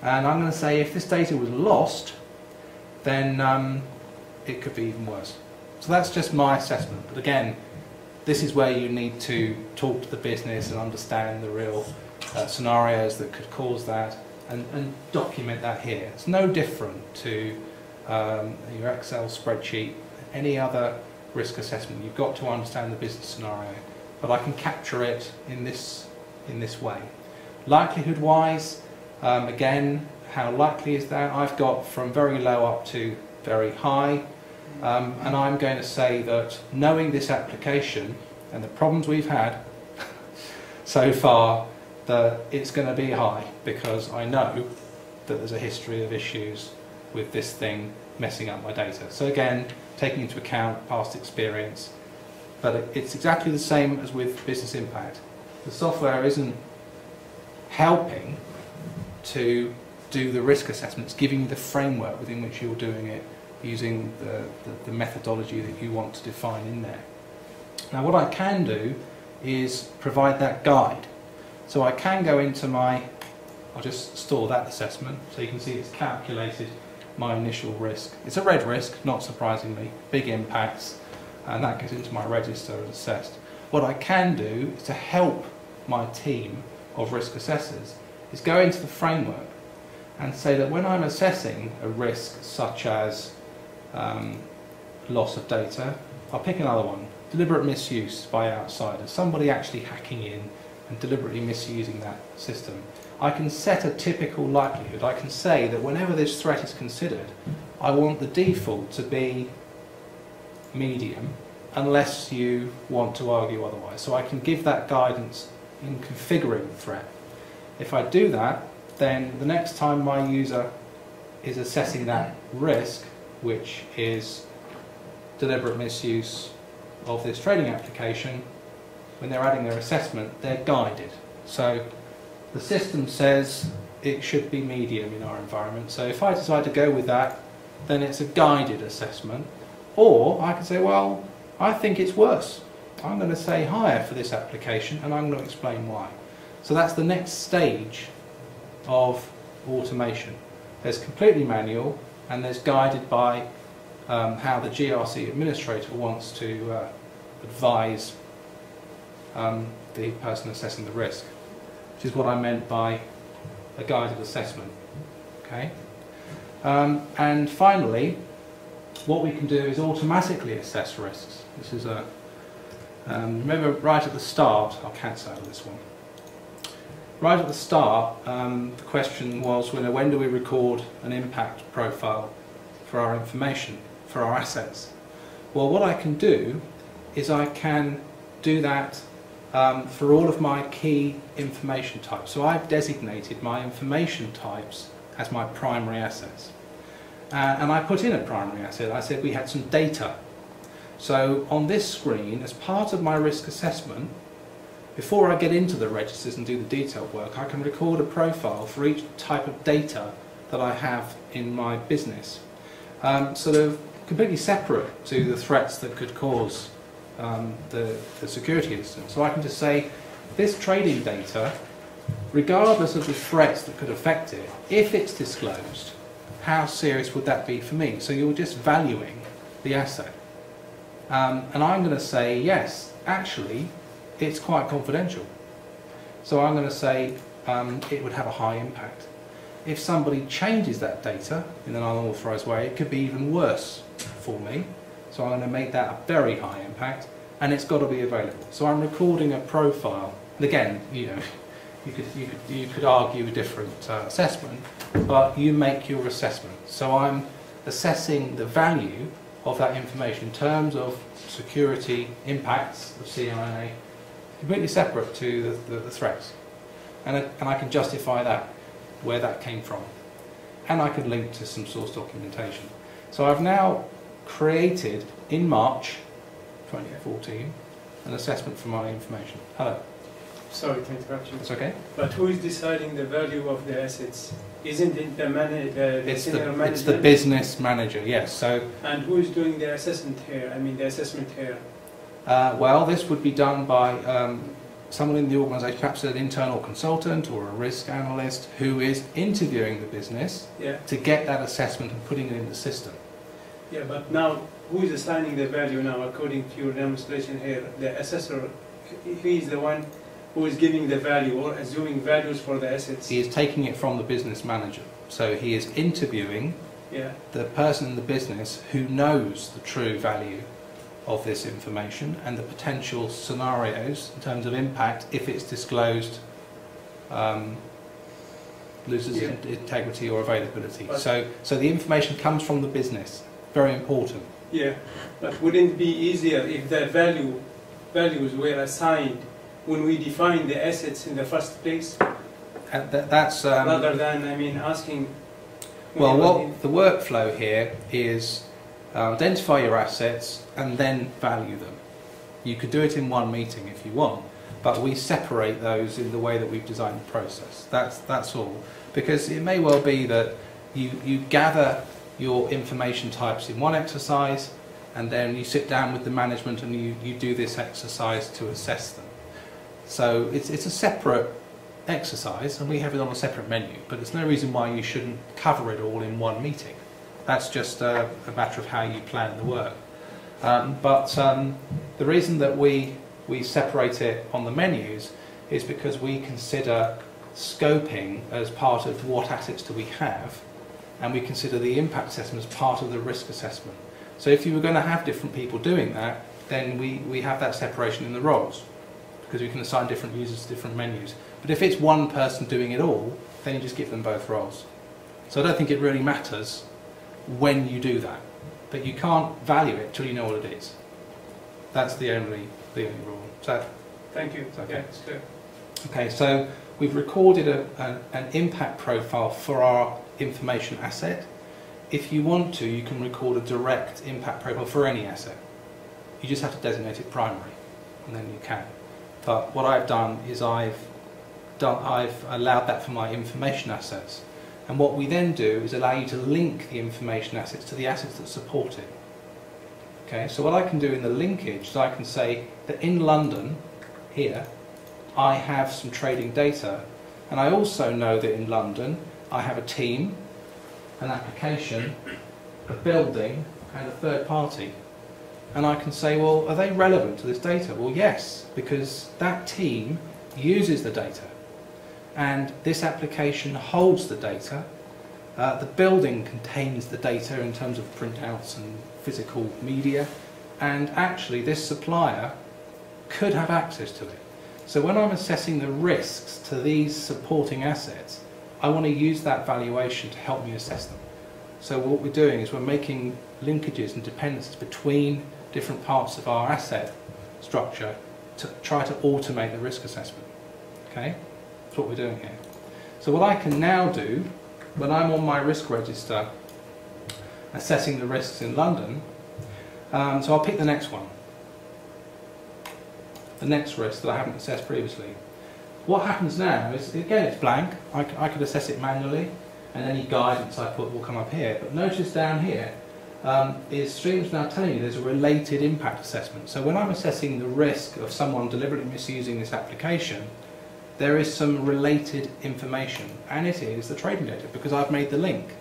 And I'm going to say if this data was lost, then it could be even worse. So that's just my assessment. But again, this is where you need to talk to the business and understand the real scenarios that could cause that, and document that here. It's no different to your Excel spreadsheet, any other risk assessment. You've got to understand the business scenario, but I can capture it in this way. Likelihood-wise, again, how likely is that? I've got from very low up to very high, and I'm going to say that knowing this application and the problems we've had so far, that it's going to be high because I know that there's a history of issues with this thing messing up my data. So again, taking into account past experience, but it's exactly the same as with business impact. The software isn't helping to do the risk assessment, it's giving you the framework within which you're doing it, using the methodology that you want to define in there. Now what I can do is provide that guide. So I can go into my, I'll just store that assessment, so you can see it's calculated my initial risk. It's a red risk, not surprisingly, big impacts, and that goes into my register as assessed. What I can do is to help my team of risk assessors is go into the framework and say that when I'm assessing a risk such as loss of data, I'll pick another one, deliberate misuse by outsiders, somebody actually hacking in and deliberately misusing that system. I can set a typical likelihood. I can say that whenever this threat is considered, I want the default to be medium unless you want to argue otherwise. So I can give that guidance in configuring the threat. If I do that, then the next time my user is assessing that risk, which is deliberate misuse of this trading application, when they're adding their assessment, they're guided. So the system says it should be medium in our environment. So if I decide to go with that, then it's a guided assessment. Or I can say, well, I think it's worse. I'm going to say higher for this application, and I'm going to explain why. So that's the next stage of automation. There's completely manual, and there's guided by how the GRC administrator wants to advise the person assessing the risk, which is what I meant by a guided assessment. Okay. And finally, what we can do is automatically assess risks. This is a remember right at the start. I'll cancel out of this one. Right at the start, the question was, you know, when do we record an impact profile for our information, for our assets? Well, what I can do is I can do that for all of my key information types. So I've designated my information types as my primary assets. And I put in a primary asset. I said we had some data. So on this screen, as part of my risk assessment, before I get into the registers and do the detailed work, I can record a profile for each type of data that I have in my business. Sort of completely separate to the threats that could cause the security incident. So I can just say, this trading data, regardless of the threats that could affect it, if it's disclosed, how serious would that be for me? So you're just valuing the asset. And I'm going to say, yes, actually, it's quite confidential. So I'm going to say it would have a high impact. If somebody changes that data in an unauthorized way, it could be even worse for me. So I'm going to make that a very high impact, and it's got to be available. So I'm recording a profile. And again, you know, you could argue a different assessment, but you make your assessment. So I'm assessing the value of that information in terms of security impacts of CIA, completely separate to the threats, and I can justify that, where that came from, and I could link to some source documentation. So I've now created, in March 2014, an assessment for my information. Hello. Sorry to interrupt you. It's okay. But who is deciding the value of the assets? Isn't it the senior manager? It's the business manager, yes. So. And who is doing the assessment here? I mean, the assessment here. Well, this would be done by someone in the organisation, perhaps an internal consultant or a risk analyst, who is interviewing the business to get that assessment and putting it in the system. Yeah, but now, who is assigning the value now, according to your demonstration here? The assessor, he is the one who is giving the value or assuming values for the assets. He is taking it from the business manager. So he is interviewing the person in the business who knows the true value of this information and the potential scenarios in terms of impact if it's disclosed, loses integrity or availability. But so the information comes from the business. Very important. Yeah, but wouldn't it be easier if the values were assigned when we define the assets in the first place? That's rather than, I mean, asking. Well, what the workflow here is. Identify your assets and then value them. You could do it in one meeting if you want, but we separate those in the way that we've designed the process. That's all. Because it may well be that you gather your information types in one exercise, and then you sit down with the management and you do this exercise to assess them. So it's a separate exercise, and we have it on a separate menu, but there's no reason why you shouldn't cover it all in one meeting. That's just a matter of how you plan the work. The reason that we separate it on the menus is because we consider scoping as part of what assets do we have, and we consider the impact assessment as part of the risk assessment. So if you were going to have different people doing that, then we have that separation in the roles, because we can assign different users to different menus. But if it's one person doing it all, then you just give them both roles. So I don't think it really matters when you do that, but you can't value it till you know what it is. That's the only rule. So thank you. Okay. Yeah, it's clear. Okay, so we've recorded an impact profile for our information asset. If you want to, you can record a direct impact profile for any asset. You just have to designate it primary, and then you can. But what I've done is I've allowed that for my information assets. And what we then do is allow you to link the information assets to the assets that support it. Okay, so what I can do in the linkage is I can say that in London, here, I have some trading data, and I also know that in London I have a team, an application, a building, and a third party. And I can say, well, are they relevant to this data? Well, yes, because that team uses the data, and this application holds the data. The building contains the data in terms of printouts and physical media, and actually this supplier could have access to it. So when I'm assessing the risks to these supporting assets, I want to use that valuation to help me assess them. So what we're doing is we're making linkages and dependencies between different parts of our asset structure to try to automate the risk assessment. Okay? That's what we're doing here. So what I can now do, when I'm on my risk register assessing the risks in London, so I'll pick the next one, the next risk that I haven't assessed previously. What happens now is, again, it's blank. I could assess it manually, and any guidance I put will come up here. But notice down here is Stream's now telling you there's a related impact assessment. So when I'm assessing the risk of someone deliberately misusing this application, there is some related information, and it is the trading data, because I've made the link.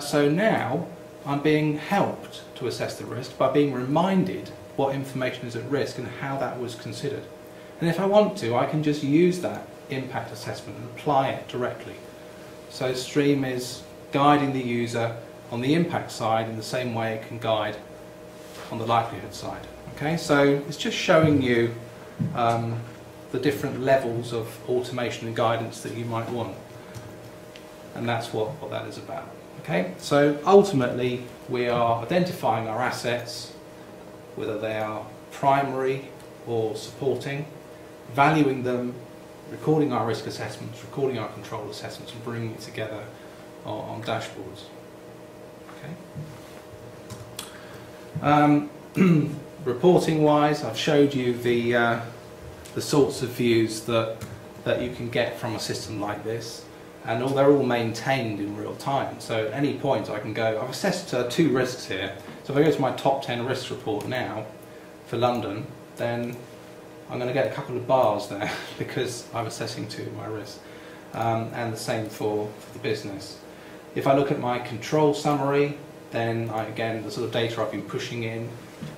So now I'm being helped to assess the risk by being reminded what information is at risk and how that was considered. And if I want to, I can just use that impact assessment and apply it directly. So Stream is guiding the user on the impact side in the same way it can guide on the likelihood side. Okay, so it's just showing you the different levels of automation and guidance that you might want. And that's what that is about. Okay, so ultimately we are identifying our assets, whether they are primary or supporting, valuing them, recording our risk assessments, recording our control assessments, and bringing it together on dashboards. Okay. Reporting wise, I've showed you the sorts of views that you can get from a system like this, and they're all maintained in real time. So at any point I can go, I've assessed 2 risks here, so if I go to my top 10 risks report now for London, then I'm going to get a couple of bars there because I'm assessing 2 of my risks, and the same for the business. If I look at my control summary, then again, the sort of data I've been pushing in,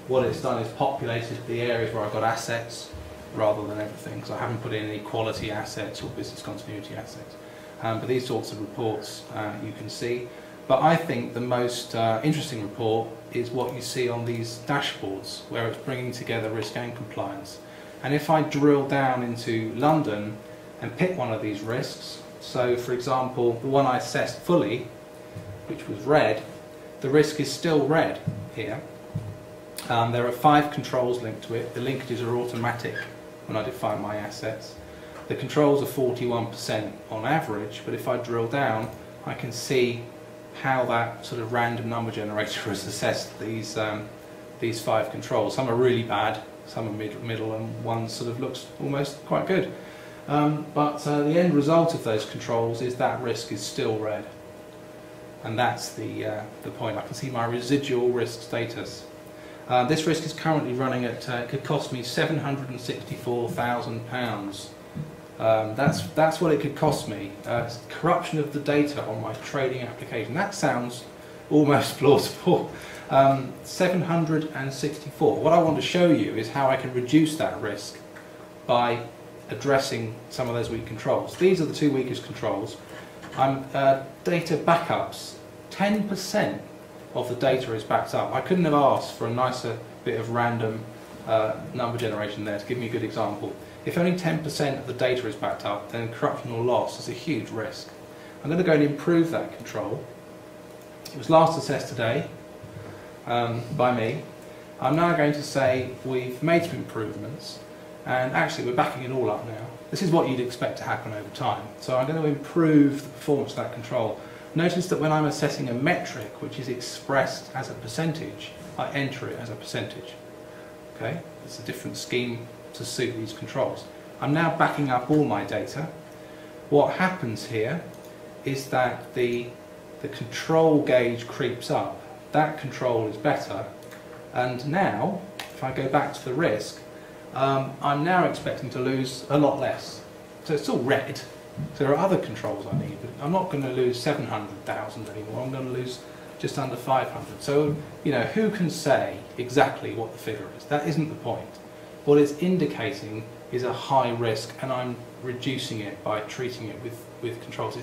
what it's done is populated the areas where I've got assets rather than everything, because I haven't put in any quality assets or business continuity assets. But these sorts of reports you can see. But I think the most interesting report is what you see on these dashboards, where it's bringing together risk and compliance. And if I drill down into London and pick one of these risks, so for example, the one I assessed fully, which was red, the risk is still red here. There are 5 controls linked to it. The linkages are automatic when I define my assets. The controls are 41% on average, but if I drill down, I can see how that sort of random number generator has assessed these 5 controls. Some are really bad, some are middle, and one sort of looks almost quite good. But the end result of those controls is that risk is still red, and that's the point. I can see my residual risk status. This risk is currently running at it could cost me £764,000. That's what it could cost me. Corruption of the data on my trading application. That sounds almost plausible. 764. What I want to show you is how I can reduce that risk by addressing some of those weak controls. These are the two weakest controls. Data backups, 10% of the data is backed up. I couldn't have asked for a nicer bit of random number generation there to give me a good example. If only 10% of the data is backed up, then corruption or loss is a huge risk. I'm going to go and improve that control. It was last assessed today by me. I'm now going to say we've made some improvements, and actually we're backing it all up now. This is what you'd expect to happen over time. So I'm going to improve the performance of that control. Notice that when I'm assessing a metric which is expressed as a percentage, I enter it as a percentage. Okay? It's a different scheme to suit these controls. I'm now backing up all my data. What happens here is that the control gauge creeps up. That control is better. And now, if I go back to the risk, I'm now expecting to lose a lot less. So it's still red. There are other controls I need, but I'm not going to lose 700,000 anymore. I'm going to lose just under 500. So, you know, who can say exactly what the figure is? That isn't the point. What it's indicating is a high risk, and I'm reducing it by treating it with controls.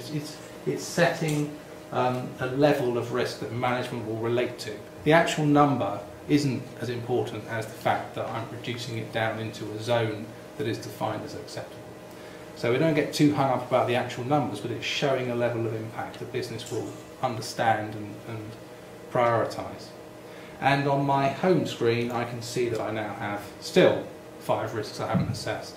It's setting a level of risk that management will relate to. The actual number isn't as important as the fact that I'm reducing it down into a zone that is defined as acceptable. So we don't get too hung up about the actual numbers, but it's showing a level of impact that business will understand and prioritise. And on my home screen I can see that I now have still 5 risks I haven't assessed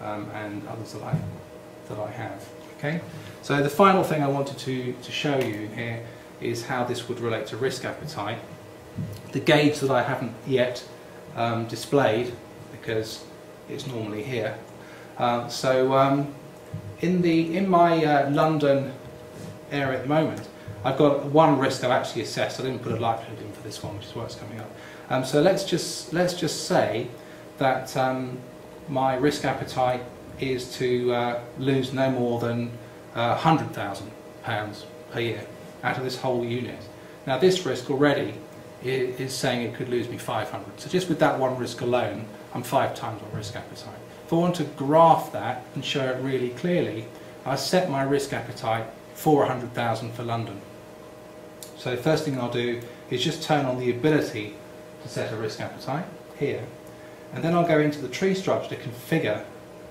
and others that I have. Okay? So the final thing I wanted to show you here is how this would relate to risk appetite. The gauge that I haven't yet displayed, because it's normally here. In my London area at the moment, I've got one risk I've actually assessed. I didn't put a likelihood in for this one, which is why it's coming up. So let's just say that my risk appetite is to lose no more than £100,000 per year out of this whole unit. Now this risk already is saying it could lose me 500. So just with that one risk alone, I'm 5 times my risk appetite. If I want to graph that and show it really clearly, I set my risk appetite for 100,000 for London. So first thing I'll do is just turn on the ability to set a risk appetite here, and then I'll go into the tree structure to configure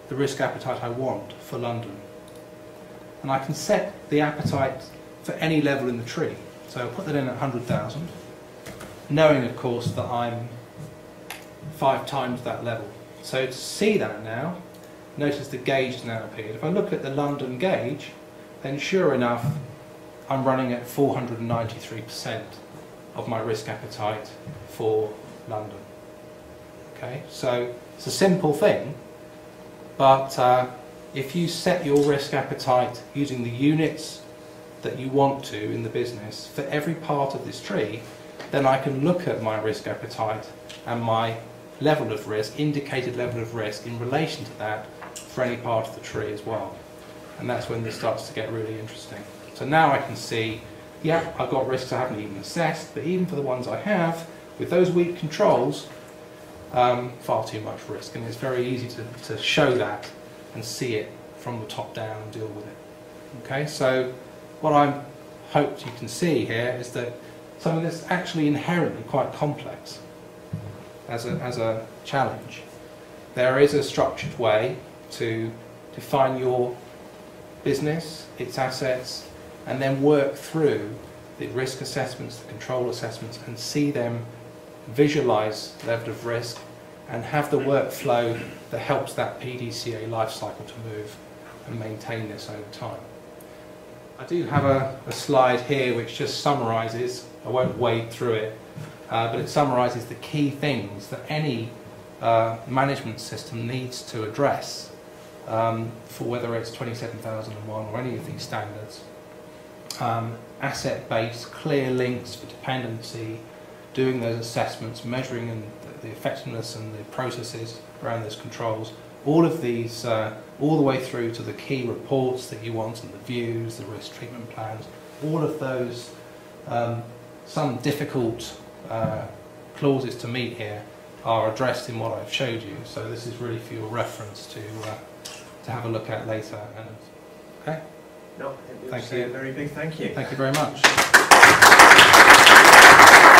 the risk appetite I want for London. And I can set the appetite for any level in the tree. So I'll put that in at 100,000, knowing of course that I'm 5 times that level. So to see that now, notice the gauge has now appeared. If I look at the London gauge, then sure enough, I'm running at 493% of my risk appetite for London. Okay, so it's a simple thing, but if you set your risk appetite using the units that you want to in the business for every part of this tree, then I can look at my risk appetite and my level of risk, indicated level of risk, in relation to that for any part of the tree as well. And that's when this starts to get really interesting. So now I can see, yeah, I've got risks I haven't even assessed, but even for the ones I have, with those weak controls, far too much risk. And it's very easy to show that and see it from the top down and deal with it. Okay, so what I hoped you can see here is that some of this is actually inherently quite complex. As a challenge. There is a structured way to define your business, its assets, and then work through the risk assessments, the control assessments, and see them visualize level of risk and have the workflow that helps that PDCA life cycle to move and maintain this over time. I do have a slide here which just summarizes, I won't wade through it, but it summarises the key things that any management system needs to address for whether it's 27001 or any of these standards. Asset base, clear links for dependency, doing those assessments, measuring the effectiveness and the processes around those controls, all of these, all the way through to the key reports that you want and the views, the risk treatment plans, all of those, some difficult clauses to meet here are addressed in what I've showed you, so this is really for your reference to have a look at later. And, okay? No, it was thank you. A very big thank you. Thank you very much.